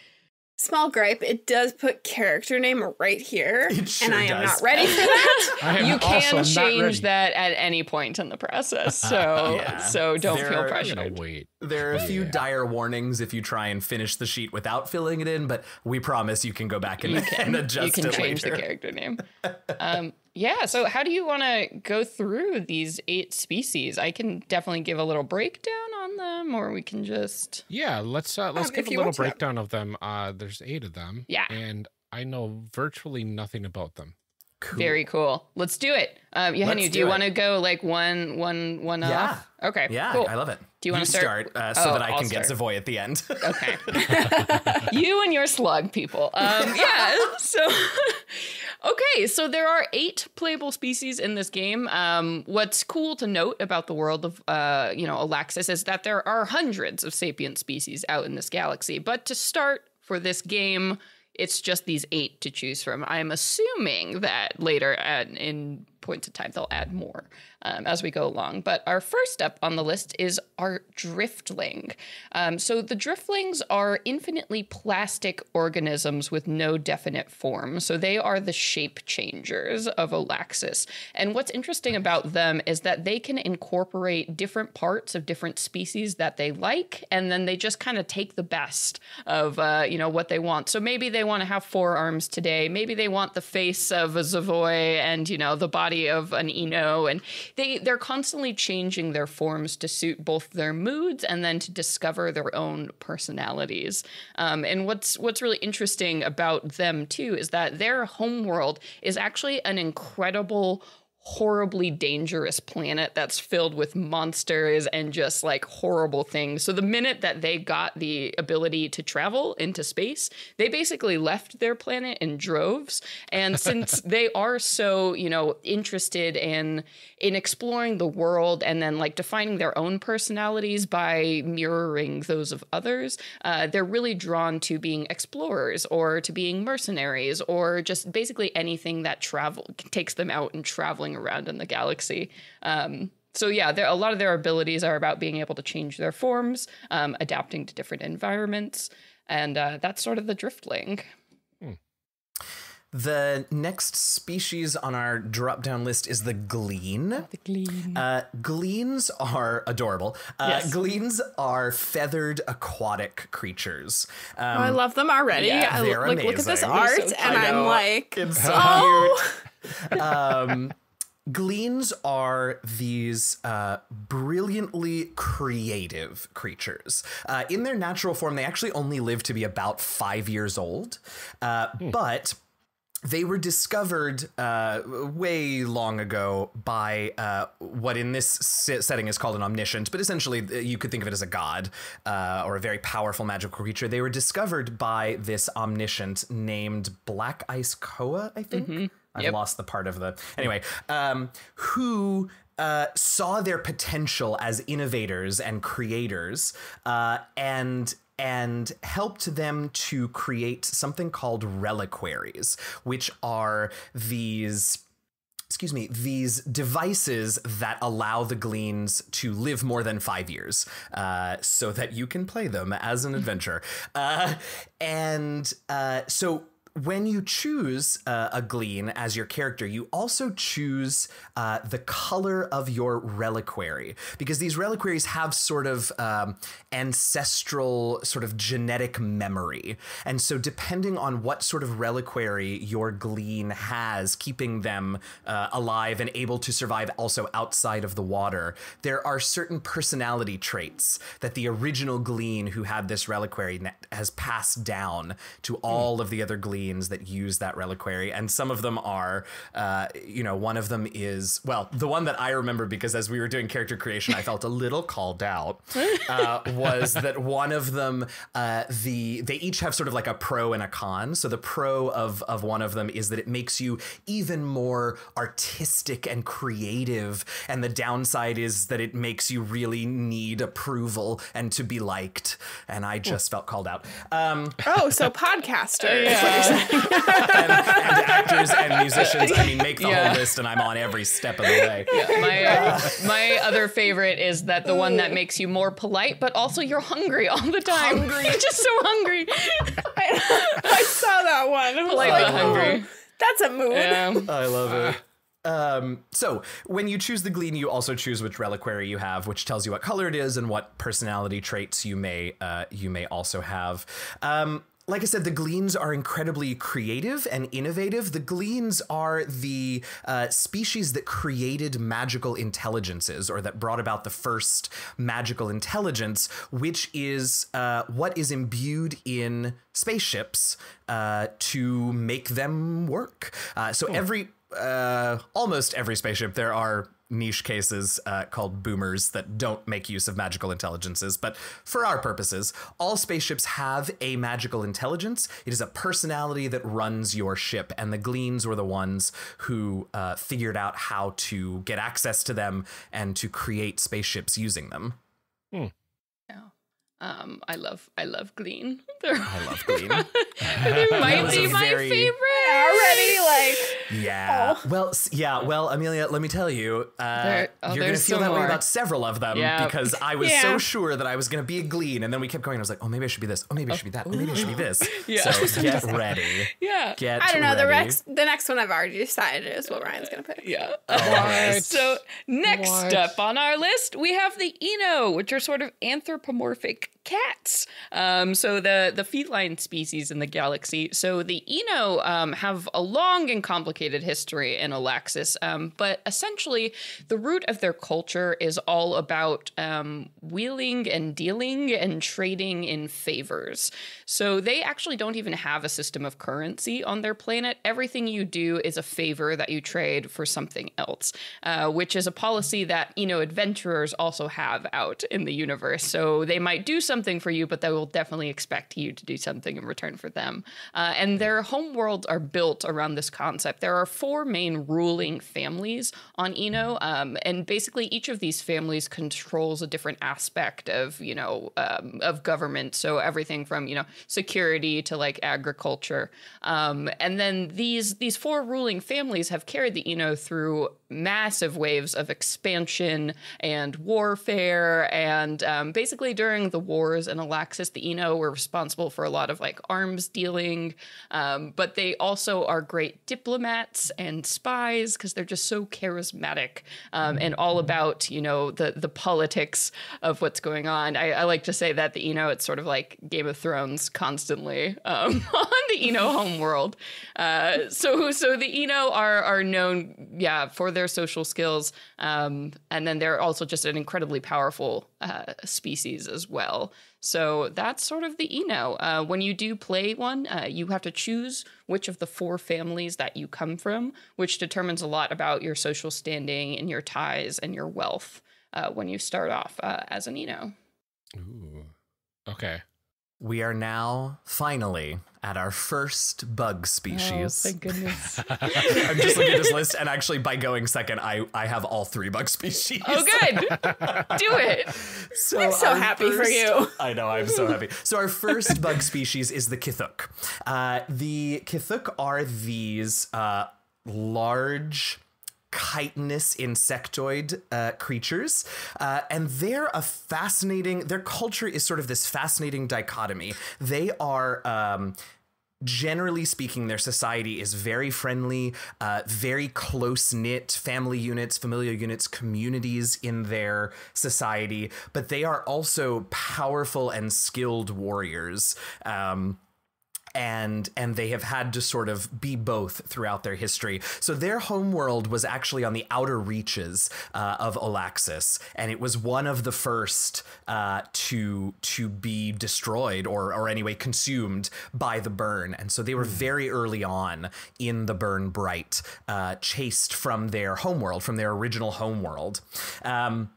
Small gripe, it does put character name right here. It sure and I am does. not ready for that. You can change that at any point in the process. So yeah. so don't there feel are, pressured. Wait. There are a few yeah. dire warnings if you try and finish the sheet without filling it in, but we promise you can go back and, can, and adjust it later. You can change later. the character name. um, yeah, so how do you want to go through these eight species? I can definitely give a little breakdown on them, or we can just yeah let's uh let's um, give a little breakdown them. of them. Uh there's eight of them, yeah, and I know virtually nothing about them. Cool. Very cool. Let's do it. Um Eugenio, do, do you want to go like one one one yeah. off? Okay, yeah, cool. I love it. Do you want to start, start uh, so oh, that I I'll can start. get Zavoy at the end? Okay. You and your slug people. Um yeah, so okay, so there are eight playable species in this game. Um, what's cool to note about the world of, uh, you know, Olaxis is that there are hundreds of sapient species out in this galaxy. But to start for this game, it's just these eight to choose from. I'm assuming that later at, in points in time. They'll add more um, as we go along. But our first step on the list is our Driftling. Um, so the Driftlings are infinitely plastic organisms with no definite form. So they are the shape changers of Olaxis. And what's interesting about them is that they can incorporate different parts of different species that they like, and then they just kind of take the best of uh, you know, what they want. So maybe they want to have forearms today. Maybe they want the face of a Zavoy and, you know, the body of an Eno. And they, they're constantly changing their forms to suit both their moods and then to discover their own personalities. Um, and what's what's really interesting about them, too, is that their homeworld is actually an incredible, horribly dangerous planet that's filled with monsters and just like horrible things. So the minute that they got the ability to travel into space, they basically left their planet in droves. And since they are so, you know, interested in in exploring the world and then like defining their own personalities by mirroring those of others, uh, they're really drawn to being explorers or to being mercenaries or just basically anything that travel takes them out and traveling around in the galaxy. Um, so yeah, there, a lot of their abilities are about being able to change their forms, um, adapting to different environments, and uh, that's sort of the Driftling. Hmm. The next species on our drop-down list is the Glean. The Glean. Uh, Gleans are adorable. Uh, yes. Gleans are feathered aquatic creatures. Um, oh, I love them already. Yeah, they're I, like, amazing. Look at this art, so and I'm like, it's so oh! cute. Um, Gleans are these uh, brilliantly creative creatures. Uh, in their natural form, they actually only live to be about five years old, uh, hmm. but they were discovered uh, way long ago by uh, what in this setting is called an omniscient, but essentially you could think of it as a god uh, or a very powerful magical creature. They were discovered by this omniscient named Black Ice Koa, I think. Mm-hmm. I've yep. lost the part of the... Anyway, um, who... Uh, saw their potential as innovators and creators, uh, and and helped them to create something called reliquaries, which are these, excuse me, these devices that allow the Gleans to live more than five years, uh, so that you can play them as an adventure. Uh, and uh, so... When you choose uh, a Glean as your character, you also choose uh, the color of your reliquary, because these reliquaries have sort of um, ancestral sort of genetic memory. And so depending on what sort of reliquary your Glean has, keeping them uh, alive and able to survive also outside of the water, there are certain personality traits that the original Glean who had this reliquary has passed down to all mm. of the other Gleans that use that reliquary. And some of them are, uh, you know, one of them is, well, the one that I remember, because as we were doing character creation, I felt a little called out, uh, was that one of them, uh, the they each have sort of like a pro and a con. So the pro of, of one of them is that it makes you even more artistic and creative. And the downside is that it makes you really need approval and to be liked. And I just felt called out. Um, oh, so podcasters. Yeah. and, and actors and musicians. I mean, make the yeah. whole list, and I'm on every step of the way. Yeah, my uh, my other favorite is that the one that makes you more polite, but also you're hungry all the time. Hungry. You're just so hungry. I, I saw that one. I was polite like, but hungry. Oh, that's a mood. Yeah. I love it. Um, so when you choose the Glean, you also choose which reliquary you have, which tells you what color it is and what personality traits you may uh, you may also have. Um, Like I said, the Gleans are incredibly creative and innovative. The Gleans are the uh, species that created magical intelligences, or that brought about the first magical intelligence, which is uh, what is imbued in spaceships uh, to make them work. Uh, so cool. every, uh, almost every spaceship, there are niche cases uh, called boomers that don't make use of magical intelligences. But for our purposes, all spaceships have a magical intelligence. It is a personality that runs your ship, and the Gleans were the ones who uh, figured out how to get access to them and to create spaceships using them. Hmm. Um, I love, I love Glean. They're I love Glean. They might be my very... favorite. Already, like, Yeah. Oh. Well, yeah. Well, Amelia, let me tell you, uh, there, oh, you're going to feel that more. way about several of them yeah. because I was yeah. so sure that I was going to be a Glean. And then we kept going. I was like, oh, maybe I should be this. Oh, maybe I should be that. Oh, maybe I should be this. yeah. So get ready. Yeah. Get I don't know. Ready. The next, the next one I've already decided is what Ryan's going to pick. Yeah. Oh, so next what? up on our list, we have the Eno, which are sort of anthropomorphic cats. Um, so the, the feline species in the galaxy. So the Eno um, have a long and complicated history in Olaxis, um, but essentially the root of their culture is all about um, wheeling and dealing and trading in favors. So they actually don't even have a system of currency on their planet. Everything you do is a favor that you trade for something else, uh, which is a policy that Eno adventurers also have out in the universe. So they might do something something for you, but they will definitely expect you to do something in return for them. Uh, and their home worlds are built around this concept. There are four main ruling families on Eno, um, and basically each of these families controls a different aspect of, you know, um, of government. So everything from, you know, security to like agriculture. Um, and then these, these four ruling families have carried the Eno through massive waves of expansion and warfare. And um, basically during the wars in Olaxis, the Eno were responsible for a lot of like arms dealing. Um, but they also are great diplomats and spies because they're just so charismatic um, and all about, you know, the, the politics of what's going on. I, I like to say that the Eno, it's sort of like Game of Thrones constantly um, on the Eno homeworld. Uh, so, so the Eno are, are known, yeah, for their social skills, um, and then they're also just an incredibly powerful uh, species as well. So that's sort of the Eno. Uh, when you do play one, uh, you have to choose which of the four families that you come from, which determines a lot about your social standing and your ties and your wealth uh, when you start off uh, as an Eno. Ooh, okay. We are now finally at our first bug species. Oh, thank goodness. I'm just looking at this list, and actually by going second, I, I have all three bug species. Oh, good. Do it. So I'm so happy first, for you. I know, I'm so happy. So our first bug species is the Kithuk. Uh, the Kithuk are these uh, large chitinous insectoid uh, creatures, uh, and they're a fascinating, their culture is sort of this fascinating dichotomy. They are, um, generally speaking, their society is very friendly, uh, very close-knit family units, familial units, communities in their society, but they are also powerful and skilled warriors. Um, And and they have had to sort of be both throughout their history. So their homeworld was actually on the outer reaches uh, of Olaxis, and it was one of the first uh, to to be destroyed or or anyway consumed by the burn. And so they were very early on in the Burn Bryte, uh, chased from their homeworld, from their original homeworld. Um,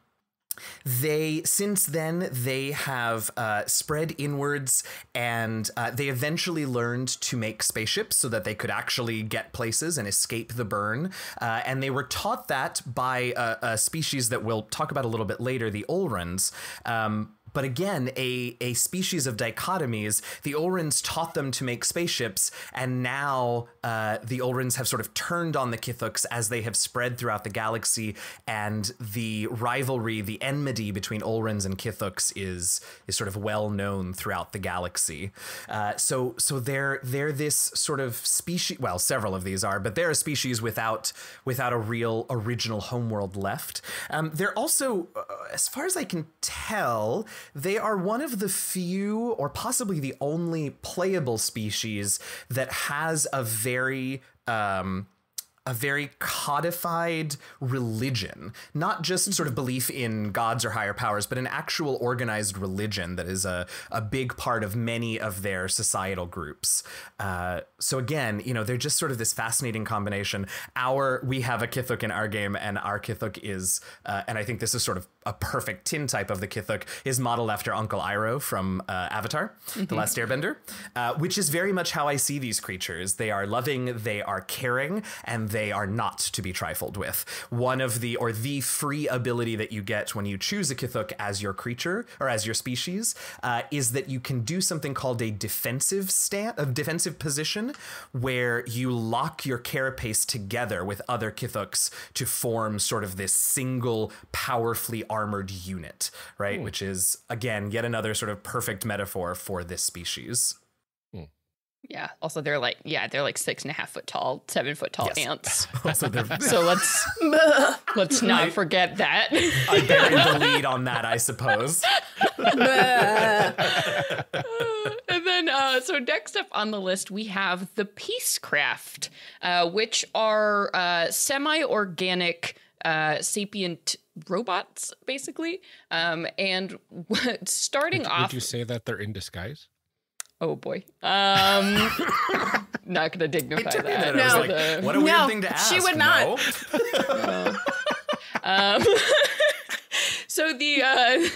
They, since then, they have uh, spread inwards, and uh, they eventually learned to make spaceships so that they could actually get places and escape the burn. Uh, and they were taught that by a, a species that we'll talk about a little bit later, the Ulrans. Um, But again, a, a species of dichotomies. The Ulrans taught them to make spaceships, and now uh, the Ulrans have sort of turned on the Kithuks as they have spread throughout the galaxy, and the rivalry, the enmity between Ulrans and Kithuks is is sort of well known throughout the galaxy. Uh, so so they're they're this sort of species. Well, several of these are, but they're a species without without a real original homeworld left. Um, they're also, uh, as far as I can tell, they are one of the few, or possibly the only, playable species that has a very, um, a very codified religion. Not just sort of belief in gods or higher powers, but an actual organized religion that is a, a big part of many of their societal groups. Uh, so again, you know, they're just sort of this fascinating combination. Our, we have a Kithuk in our game, and our Kithuk is, uh, and I think this is sort of a perfect tintype of the Kithuk is modeled after Uncle Iroh from uh, Avatar, mm-hmm. The Last Airbender, uh, which is very much how I see these creatures. They are loving, they are caring, and they are not to be trifled with. One of the, or the free ability that you get when you choose a Kithuk as your creature, or as your species, uh, is that you can do something called a defensive stand, a defensive position, where you lock your carapace together with other Kithuks to form sort of this single powerfully armored unit, right? Mm. Which is, again, yet another sort of perfect metaphor for this species. Mm. Yeah. Also, they're like, yeah, they're like six and a half foot tall, seven foot tall yes. ants. Also, they're so let's let's not I, forget that. I buried the lead on that, I suppose. And then, uh, so next up on the list, we have the Peacecraft, uh, which are uh, semi-organic uh, sapient robots, basically. Um, and starting would, off, would you say that they're in disguise? Oh boy, um, not gonna dignify that. that. No, like, the, what a weird no, thing to ask. She would not. No. um, so the uh,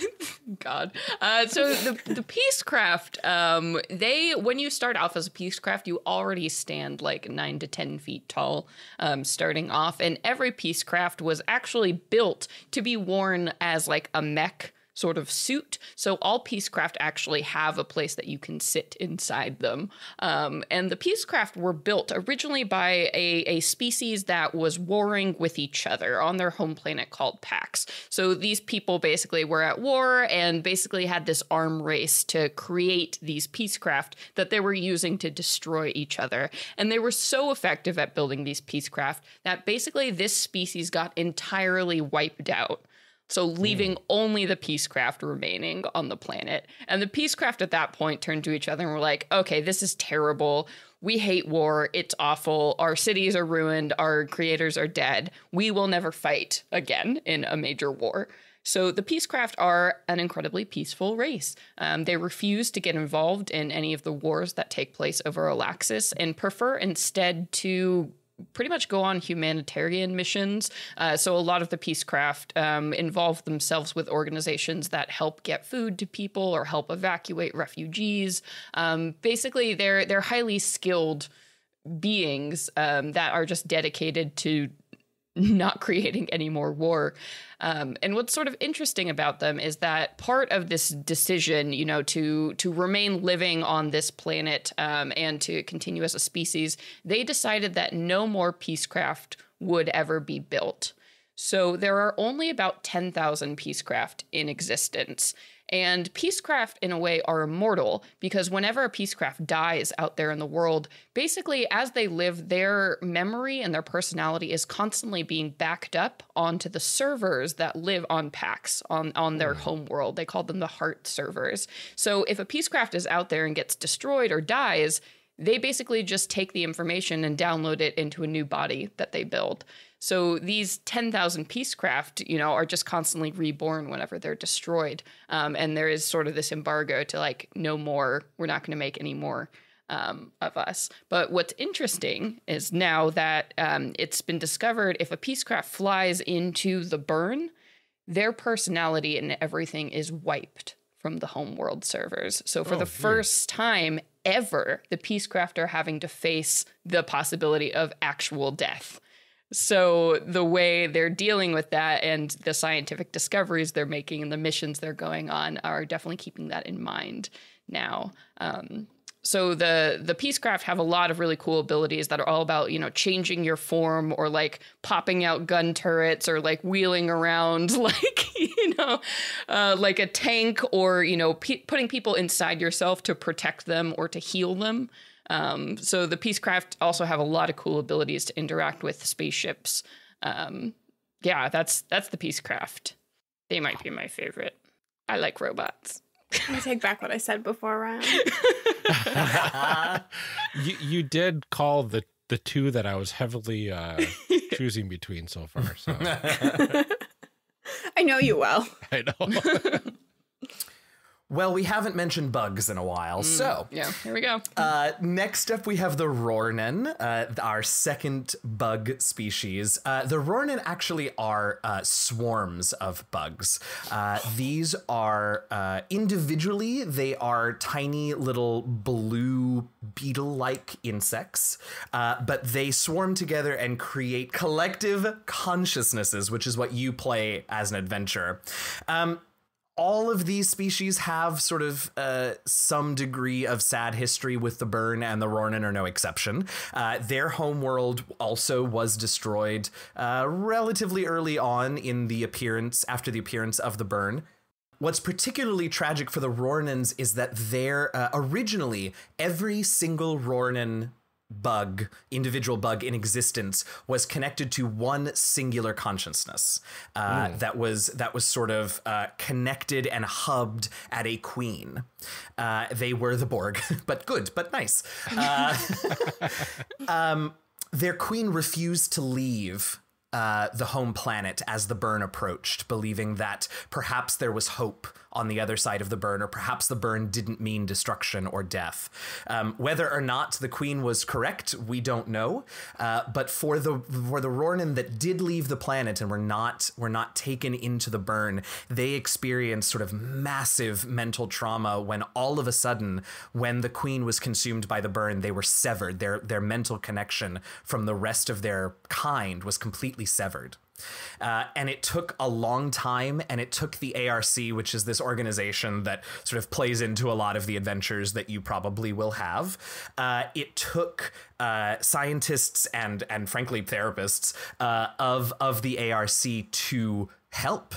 God, uh, so the the Peacecraft. Um, they when you start off as a Peacecraft, you already stand like nine to ten feet tall, um, starting off. And every Peacecraft was actually built to be worn as like a mech sort of suit. So all Peacecraft actually have a place that you can sit inside them. Um, and the Peacecraft were built originally by a, a species that was warring with each other on their home planet called Pax. So these people basically were at war and basically had this arm race to create these Peacecraft that they were using to destroy each other. And they were so effective at building these Peacecraft that basically this species got entirely wiped out. So leaving mm. only the Peacecraft remaining on the planet. And the Peacecraft at that point turned to each other and were like, okay, this is terrible. We hate war. It's awful. Our cities are ruined. Our creators are dead. We will never fight again in a major war. So the Peacecraft are an incredibly peaceful race. Um, they refuse to get involved in any of the wars that take place over Olaxis and prefer instead to pretty much go on humanitarian missions. Uh, so a lot of the Peacecraft um, involve themselves with organizations that help get food to people or help evacuate refugees. Um, basically, they're they're highly skilled beings um, that are just dedicated to not creating any more war. Um, and what's sort of interesting about them is that part of this decision, you know, to to remain living on this planet um, and to continue as a species, they decided that no more Peacecraft would ever be built. So there are only about ten thousand Peacecraft in existence. And Peacecraft, in a way, are immortal because whenever a Peacecraft dies out there in the world, basically as they live, their memory and their personality is constantly being backed up onto the servers that live on Pax, on, on their home world. They call them the heart servers. So if a Peacecraft is out there and gets destroyed or dies, they basically just take the information and download it into a new body that they build. So these ten thousand Peacecraft, you know, are just constantly reborn whenever they're destroyed. Um, and there is sort of this embargo to like, no more, we're not going to make any more um, of us. But what's interesting is now that um, it's been discovered if a Peacecraft flies into the burn, their personality and everything is wiped from the homeworld servers. So for oh, the geez. first time ever, the Peacecraft are having to face the possibility of actual death. So the way they're dealing with that and the scientific discoveries they're making and the missions they're going on are definitely keeping that in mind now. Um, so the the Peacecraft have a lot of really cool abilities that are all about, you know, changing your form or like popping out gun turrets or like wheeling around like, you know, uh, like a tank or, you know, pe- putting people inside yourself to protect them or to heal them. Um, so the Peacecraft also have a lot of cool abilities to interact with spaceships. Um, yeah, that's that's the Peacecraft. They might be my favorite. I like robots. Let me take back what I said before, Ryan. you, you did call the, the two that I was heavily uh, choosing between so far. So. I know you well. I know. Well, we haven't mentioned bugs in a while, mm, so... Yeah, here we go. Uh, next up, we have the Rornan, uh, our second bug species. Uh, the Rornan actually are uh, swarms of bugs. Uh, these are, uh, individually, they are tiny little blue beetle-like insects, uh, but they swarm together and create collective consciousnesses, which is what you play as an adventurer. Um... All of these species have sort of uh, some degree of sad history with the Burn, and the Rornan are no exception. Uh, their homeworld also was destroyed uh, relatively early on in the appearance, after the appearance of the Burn. What's particularly tragic for the Rornans is that they're uh, originally every single Rornan bug, individual bug in existence, was connected to one singular consciousness uh, mm. that was that was sort of uh, connected and hubbed at a queen. Uh, they were the Borg, but good, but nice. Uh, um, their queen refused to leave uh, the home planet as the Burn approached, believing that perhaps there was hope on the other side of the Burn, or perhaps the Burn didn't mean destruction or death. Um, whether or not the queen was correct, we don't know. Uh, but for the for the Rornan that did leave the planet and were not were not taken into the Burn, they experienced sort of massive mental trauma when all of a sudden, when the queen was consumed by the Burn, they were severed. Their their mental connection from the rest of their kind was completely severed. Uh, and it took a long time, and it took the A R C, which is this organization that sort of plays into a lot of the adventures that you probably will have. Uh, it took uh, scientists and and frankly therapists uh, of of the A R C to help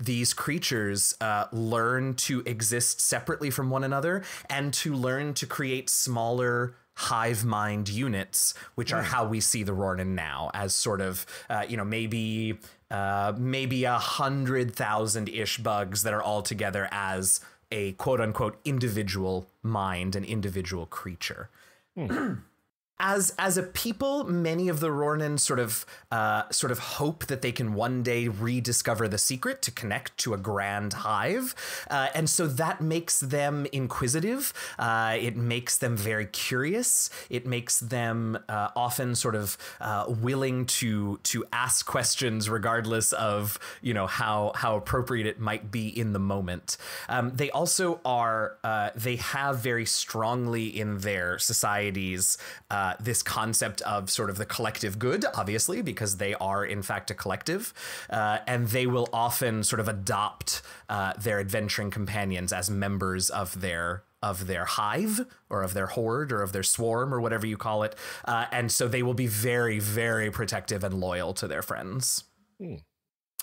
these creatures uh, learn to exist separately from one another, and to learn to create smaller hive mind units, which are how we see the Rornan now, as sort of, uh, you know, maybe uh, maybe a hundred thousand ish bugs that are all together as a quote unquote individual mind, an individual creature. Mm. As as a people, many of the Rornan sort of uh, sort of hope that they can one day rediscover the secret to connect to a grand hive, uh, and so that makes them inquisitive. Uh, it makes them very curious. It makes them uh, often sort of uh, willing to to ask questions, regardless of you know how how appropriate it might be in the moment. Um, they also are uh, they have very strongly in their societies. Uh, Uh, this concept of sort of the collective good, obviously, because they are, in fact, a collective, uh, and they will often sort of adopt uh, their adventuring companions as members of their of their hive or of their horde or of their swarm or whatever you call it. Uh, and so they will be very, very protective and loyal to their friends. Mm.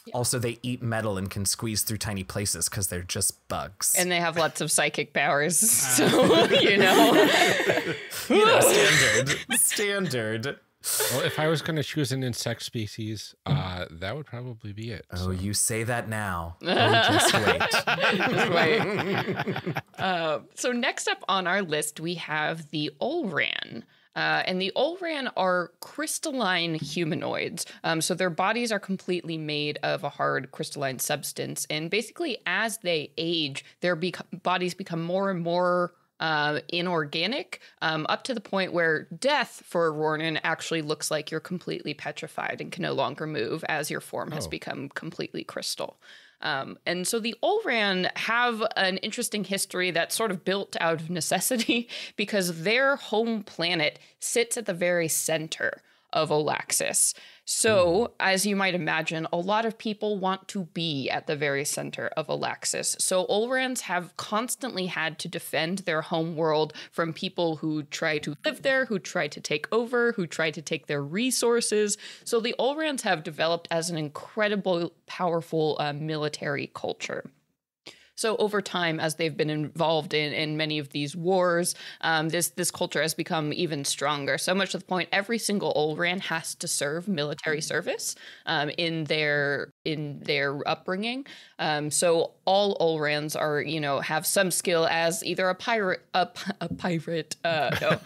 Yeah. Also, they eat metal and can squeeze through tiny places because they're just bugs. And they have lots of psychic powers. So, you know. you know, standard. Standard. Well, if I was going to choose an insect species, uh, that would probably be it. Oh, so. You say that now. Oh, just wait. just wait. Uh, so next up on our list, we have the Ulran. Uh, and the Ulran are crystalline humanoids. Um, so their bodies are completely made of a hard crystalline substance. And basically, as they age, their be bodies become more and more uh, inorganic, um, up to the point where death for a Rornan actually looks like you're completely petrified and can no longer move as your form oh. has become completely crystal. Um, and so the Ulran have an interesting history that's sort of built out of necessity because their home planet sits at the very center of Olaxis. So, as you might imagine, a lot of people want to be at the very center of Olaxis. So Ulrans have constantly had to defend their home world from people who try to live there, who try to take over, who try to take their resources. So the Ulrans have developed as an incredible, powerful uh, military culture. So over time, as they've been involved in, in many of these wars, um, this this culture has become even stronger. So much to the point, every single Ulran has to serve military service um, in their in their upbringing. Um, so all Ulrans are, you know, have some skill as either a pirate, a, a pirate, uh, no,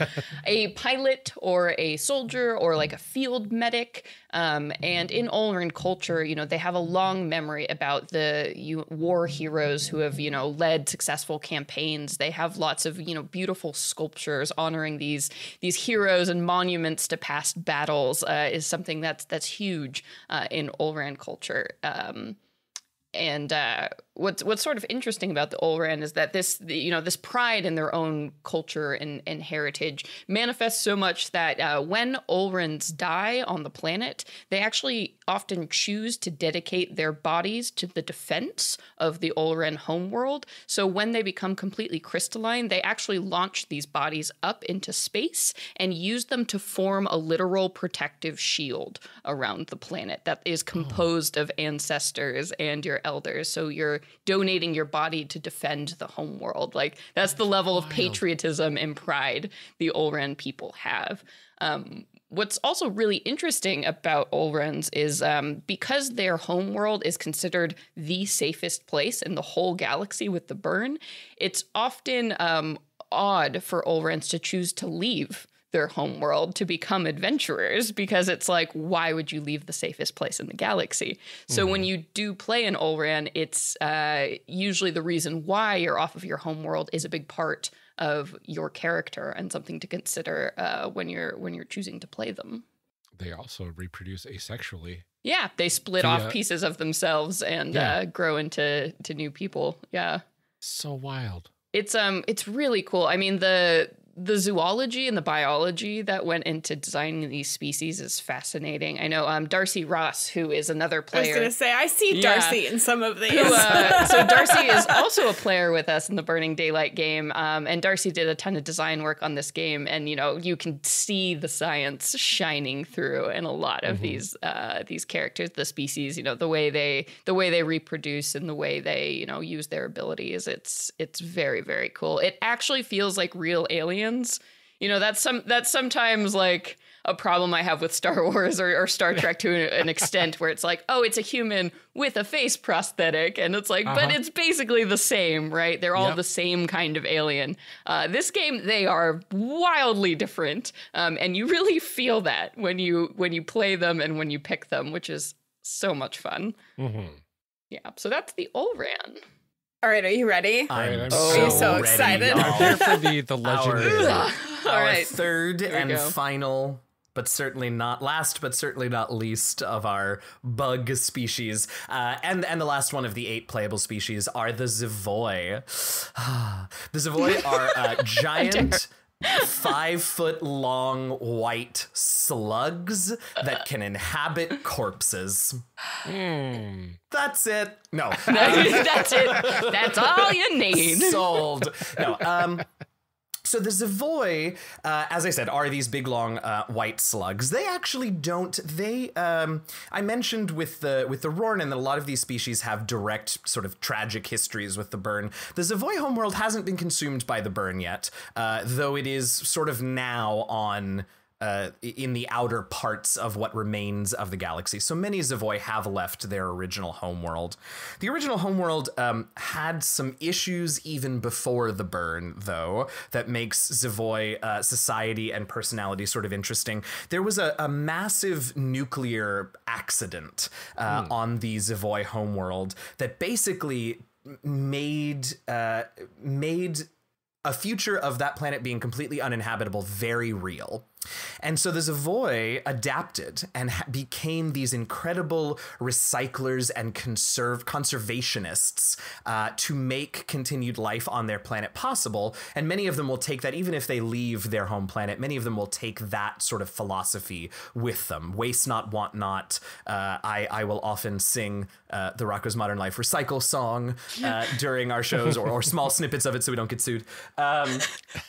a pilot or a soldier or like a field medic. Um, and in Ulran culture, you know, they have a long memory about the you, war heroes who have, you know, led successful campaigns. They have lots of, you know, beautiful sculptures honoring these these heroes, and monuments to past battles uh, is something that's that's huge uh, in Ulran culture. Um, and uh, what's what's sort of interesting about the Ulran is that this, you know, this pride in their own culture and, and heritage manifests so much that uh, when Ulrans die on the planet, they actually often choose to dedicate their bodies to the defense of the Ulran homeworld. So when they become completely crystalline, they actually launch these bodies up into space and use them to form a literal protective shield around the planet that is composed oh. of ancestors and your elders. So you're donating your body to defend the homeworld. Like, that's the level of patriotism and pride the Ulran people have. Um, What's also really interesting about Ulrans is um, because their homeworld is considered the safest place in the whole galaxy with the burn, it's often um, odd for Ulrans to choose to leave their homeworld to become adventurers, because it's like, why would you leave the safest place in the galaxy? So mm-hmm. when you do play an Ulran, it's uh, usually the reason why you're off of your homeworld is a big part of your character and something to consider uh, when you're when you're choosing to play them. They also reproduce asexually. Yeah, they split yeah. off pieces of themselves and yeah. uh, grow into to new people. Yeah, so wild. It's um, it's really cool. I mean, the. The zoology and the biology that went into designing these species is fascinating. I know um, Darcy Ross, who is another player. I was going to say, I see Darcy yeah. in some of these. Who, uh, so Darcy is also a player with us in the Burning Daylight game. Um, and Darcy did a ton of design work on this game. And, you know, you can see the science shining through in a lot of mm-hmm. these uh, these characters, the species, you know, the way they the way they reproduce and the way they, you know, use their abilities. It's it's very, very cool. It actually feels like real aliens. You know, that's some that's sometimes like a problem I have with Star Wars or, or Star Trek to an extent, where it's like, oh, it's a human with a face prosthetic. And it's like, uh-huh. but it's basically the same, right? They're all yep. the same kind of alien. Uh, this game, they are wildly different. Um, and you really feel that when you when you play them and when you pick them, which is so much fun. Mm-hmm. Yeah. So that's the Ulran. All right, are you ready? I'm are so, you so ready, excited. I'm here for the, the legendary. Our, our right. third and go. final, but certainly not last, but certainly not least of our bug species. Uh, and, and the last one of the eight playable species are the Zavoy. The Zavoy are uh, giant... Five foot long white slugs that can inhabit corpses. Mm. That's it. No. That's it. That's all you need. Sold. No. Um. So the Zavoy, uh, as I said, are these big, long, uh, white slugs. They actually don't. They, um, I mentioned with the with the Rornan that a lot of these species have direct, sort of tragic histories with the burn. The Zavoy homeworld hasn't been consumed by the burn yet, uh, though it is sort of now on. Uh, in the outer parts of what remains of the galaxy. So many Zavoy have left their original homeworld. The original homeworld um, had some issues even before the burn, though, that makes Zavoy uh, society and personality sort of interesting. There was a, a massive nuclear accident uh, mm. on the Zavoy homeworld that basically made uh, made a future of that planet being completely uninhabitable very real. And so the Zavoy adapted and became these incredible recyclers and conserve conservationists uh, to make continued life on their planet possible. And many of them will take that, even if they leave their home planet, many of them will take that sort of philosophy with them. Waste not, want not. Uh, I, I will often sing uh, the Rocko's Modern Life Recycle song uh, during our shows or, or small snippets of it so we don't get sued. Um,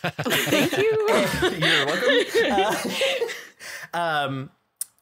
Thank you. You're welcome. Uh, um,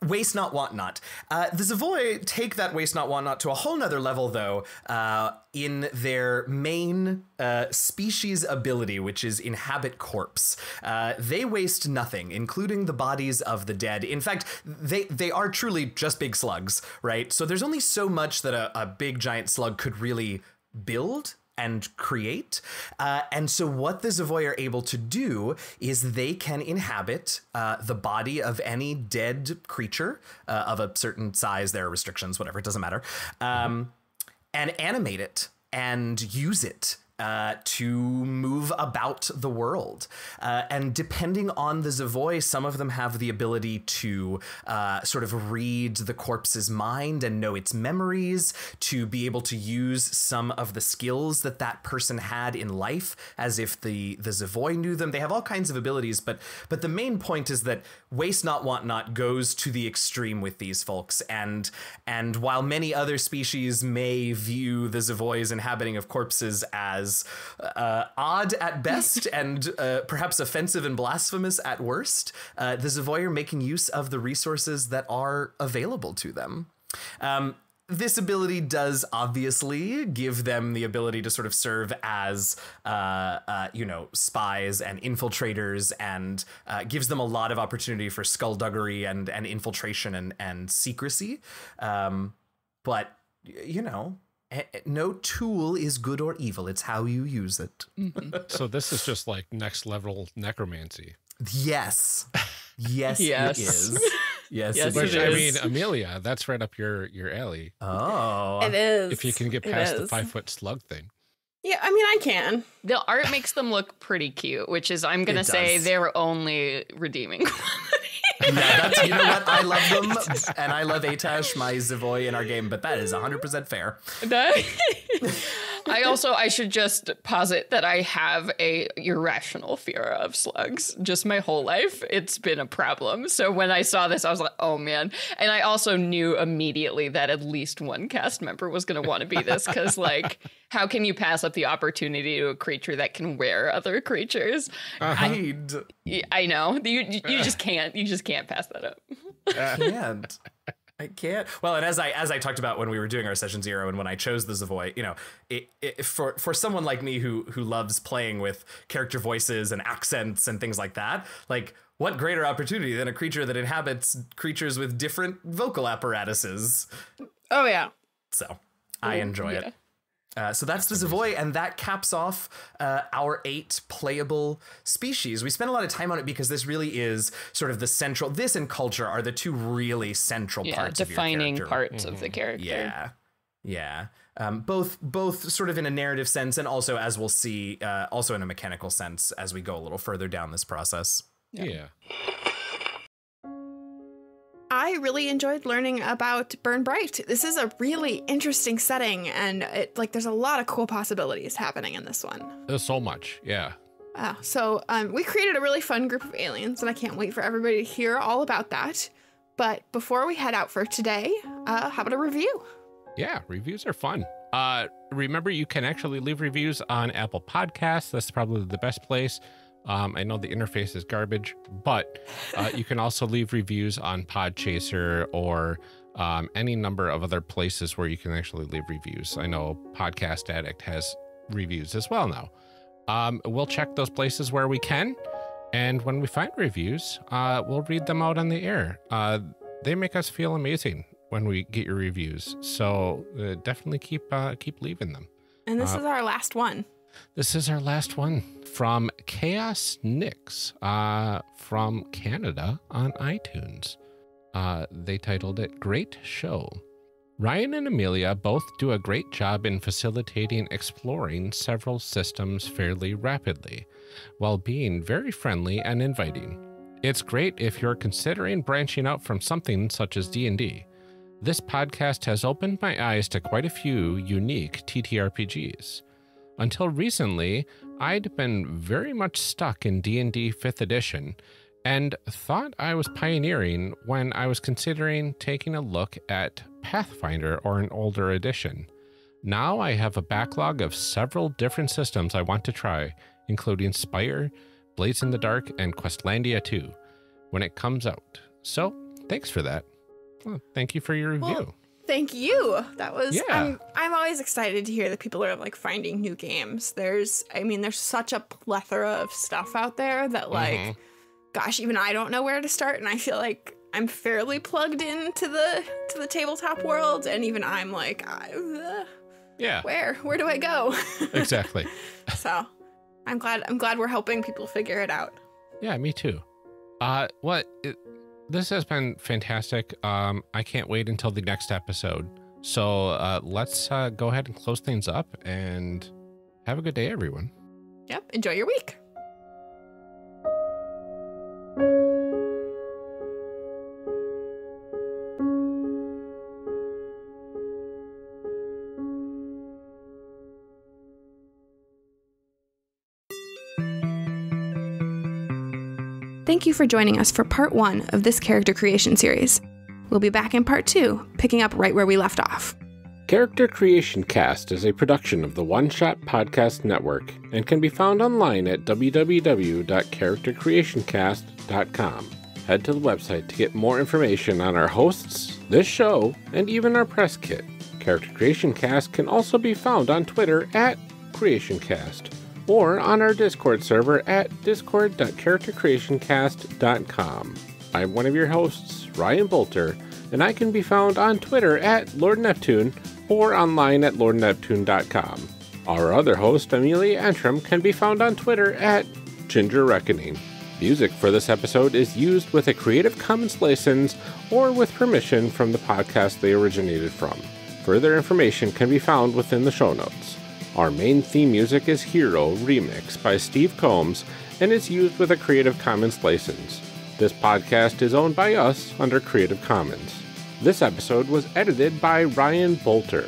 Waste Not, Want Not. Uh, the Zavoy take that Waste Not, Want Not to a whole nother level, though, uh, in their main uh, species ability, which is Inhabit Corpse. Uh, they waste nothing, including the bodies of the dead. In fact, they, they are truly just big slugs, right? So there's only so much that a, a big giant slug could really build and create. Uh, and so what the Zavoy are able to do is they can inhabit uh, the body of any dead creature uh, of a certain size. There are restrictions, whatever, it doesn't matter. Um, and animate it and use it uh, to move about the world. Uh, and depending on the Zavoy, some of them have the ability to uh, sort of read the corpse's mind and know its memories, to be able to use some of the skills that that person had in life as if the, the Zavoy knew them. They have all kinds of abilities, but, but the main point is that Waste Not, Want Not goes to the extreme with these folks. And, and while many other species may view the Zavoy's inhabiting of corpses as Uh, odd at best and uh, perhaps offensive and blasphemous at worst, uh, the Zavoy are making use of the resources that are available to them. Um, this ability does obviously give them the ability to sort of serve as, uh, uh, you know, spies and infiltrators, and uh, gives them a lot of opportunity for skullduggery and, and infiltration and, and secrecy. Um, but, you know... No tool is good or evil. It's how you use it. So this is just like next level necromancy. Yes. Yes, yes. It is. Yes, yes it is. I mean, Amelia, that's right up your, your alley. Oh. It is. If you can get past the five foot slug thing. Yeah, I mean, I can. The art makes them look pretty cute, which is, I'm going to say, their only redeeming quality. Yeah, that's, you know what? I love them, and I love Atash, my Zavoy, in our game, but that is one hundred percent fair. I also, I should just posit that I have a irrational fear of slugs. Just my whole life, it's been a problem. So when I saw this, I was like, oh, man. And I also knew immediately that at least one cast member was going to want to be this, because, like, how can you pass up the opportunity to a creature that can wear other creatures? Uh -huh. I, I know. You, you just can't. You just can't pass that up. I can't. I can't. Well, and as I as I talked about when we were doing our session zero and when I chose the Zavoy, you know, it, it, for for someone like me who who loves playing with character voices and accents and things like that, like, what greater opportunity than a creature that inhabits creatures with different vocal apparatuses? Oh, yeah. So I enjoy yeah. it. Uh, so that's, that's the Zavoy, and that caps off uh, our eight playable species. We spent a lot of time on it because this really is sort of the central. This and culture are the two really central yeah, parts of your character. Defining parts mm-hmm. of the character. Yeah, yeah. Um, both, both sort of in a narrative sense, and also, as we'll see, uh, also in a mechanical sense as we go a little further down this process. Yeah. yeah. I really enjoyed learning about Burn Bryte. This is a really interesting setting, and it, like, there's a lot of cool possibilities happening in this one. There's so much, yeah. Oh, so um, we created a really fun group of aliens, and I can't wait for everybody to hear all about that. But before we head out for today, uh, how about a review? Yeah, reviews are fun. Uh, remember, you can actually leave reviews on Apple Podcasts. That's probably the best place. Um, I know the interface is garbage, but uh, you can also leave reviews on Podchaser or um, any number of other places where you can actually leave reviews. I know Podcast Addict has reviews as well now. Um, we'll check those places where we can. And when we find reviews, uh, we'll read them out on the air. Uh, they make us feel amazing when we get your reviews. So uh, definitely keep, uh, keep leaving them. And this uh, is our last one. This is our last one from Chaos Nix uh, from Canada on iTunes. Uh, they titled it Great Show. Ryan and Amelia both do a great job in facilitating exploring several systems fairly rapidly, while being very friendly and inviting. It's great if you're considering branching out from something such as D and D. This podcast has opened my eyes to quite a few unique T T R P Gs. Until recently, I'd been very much stuck in D and D fifth edition and thought I was pioneering when I was considering taking a look at Pathfinder or an older edition. Now I have a backlog of several different systems I want to try, including Spire, Blades in the Dark, and Questlandia two when it comes out. So Thanks for that. Well, thank you for your review. Well, thank you. That was, yeah. I'm, I'm always excited to hear that people are like finding new games. There's, I mean, there's such a plethora of stuff out there that like, mm-hmm. gosh, even I don't know where to start. And I feel like I'm fairly plugged into the, to the tabletop world. And even I'm like, I, uh, yeah, where, where do I go? Exactly. So I'm glad, I'm glad we're helping people figure it out. Yeah, me too. Uh, what, it, this has been fantastic. Um, I can't wait until the next episode. So uh, let's uh, go ahead and close things up and have a good day, everyone. Yep. Enjoy your week. Thank you for joining us for part one of this character creation series. We'll be back in part two, picking up right where we left off. Character Creation Cast is a production of the One Shot Podcast Network and can be found online at w w w dot character creation cast dot com. Head to the website to get more information on our hosts, this show, and even our press kit. Character Creation Cast can also be found on Twitter at CreationCast, or on our Discord server at discord dot character creation cast dot com. I'm one of your hosts, Ryan Bolter, and I can be found on Twitter at Lord Neptune or online at lord neptune dot com. Our other host, Amelia Antrim, can be found on Twitter at Ginger Reckoning. Music for this episode is used with a Creative Commons license or with permission from the podcast they originated from. Further information can be found within the show notes. Our main theme music is Hero Remix by Steve Combs and is used with a Creative Commons license. This podcast is owned by us under Creative Commons. This episode was edited by Ryan Bolter.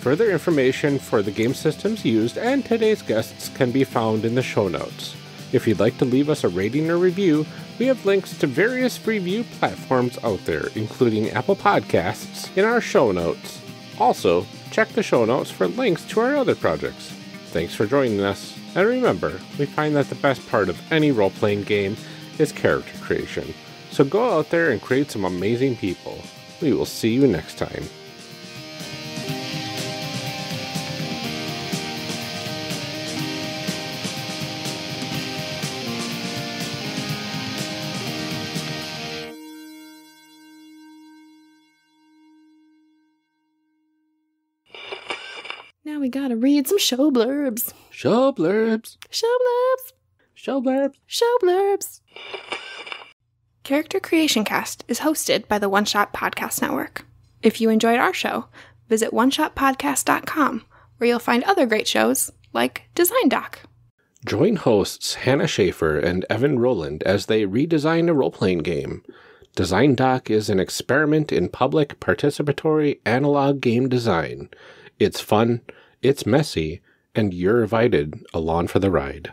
Further information for the game systems used and today's guests can be found in the show notes. If you'd like to leave us a rating or review, we have links to various review platforms out there, including Apple Podcasts, in our show notes. Also, check the show notes for links to our other projects. Thanks for joining us, and remember, we find that the best part of any role-playing game is character creation. So go out there and create some amazing people. We will see you next time. We gotta read some show blurbs. Show blurbs. Show blurbs. Show blurbs. Show blurbs. Character Creation Cast is hosted by the One Shot Podcast Network. If you enjoyed our show, visit one shot podcast dot com, where you'll find other great shows like Design Doc. Join hosts Hannah Schaefer and Evan Rowland as they redesign a role-playing game. Design Doc is an experiment in public participatory analog game design. It's fun. It's messy, and you're invited along for the ride.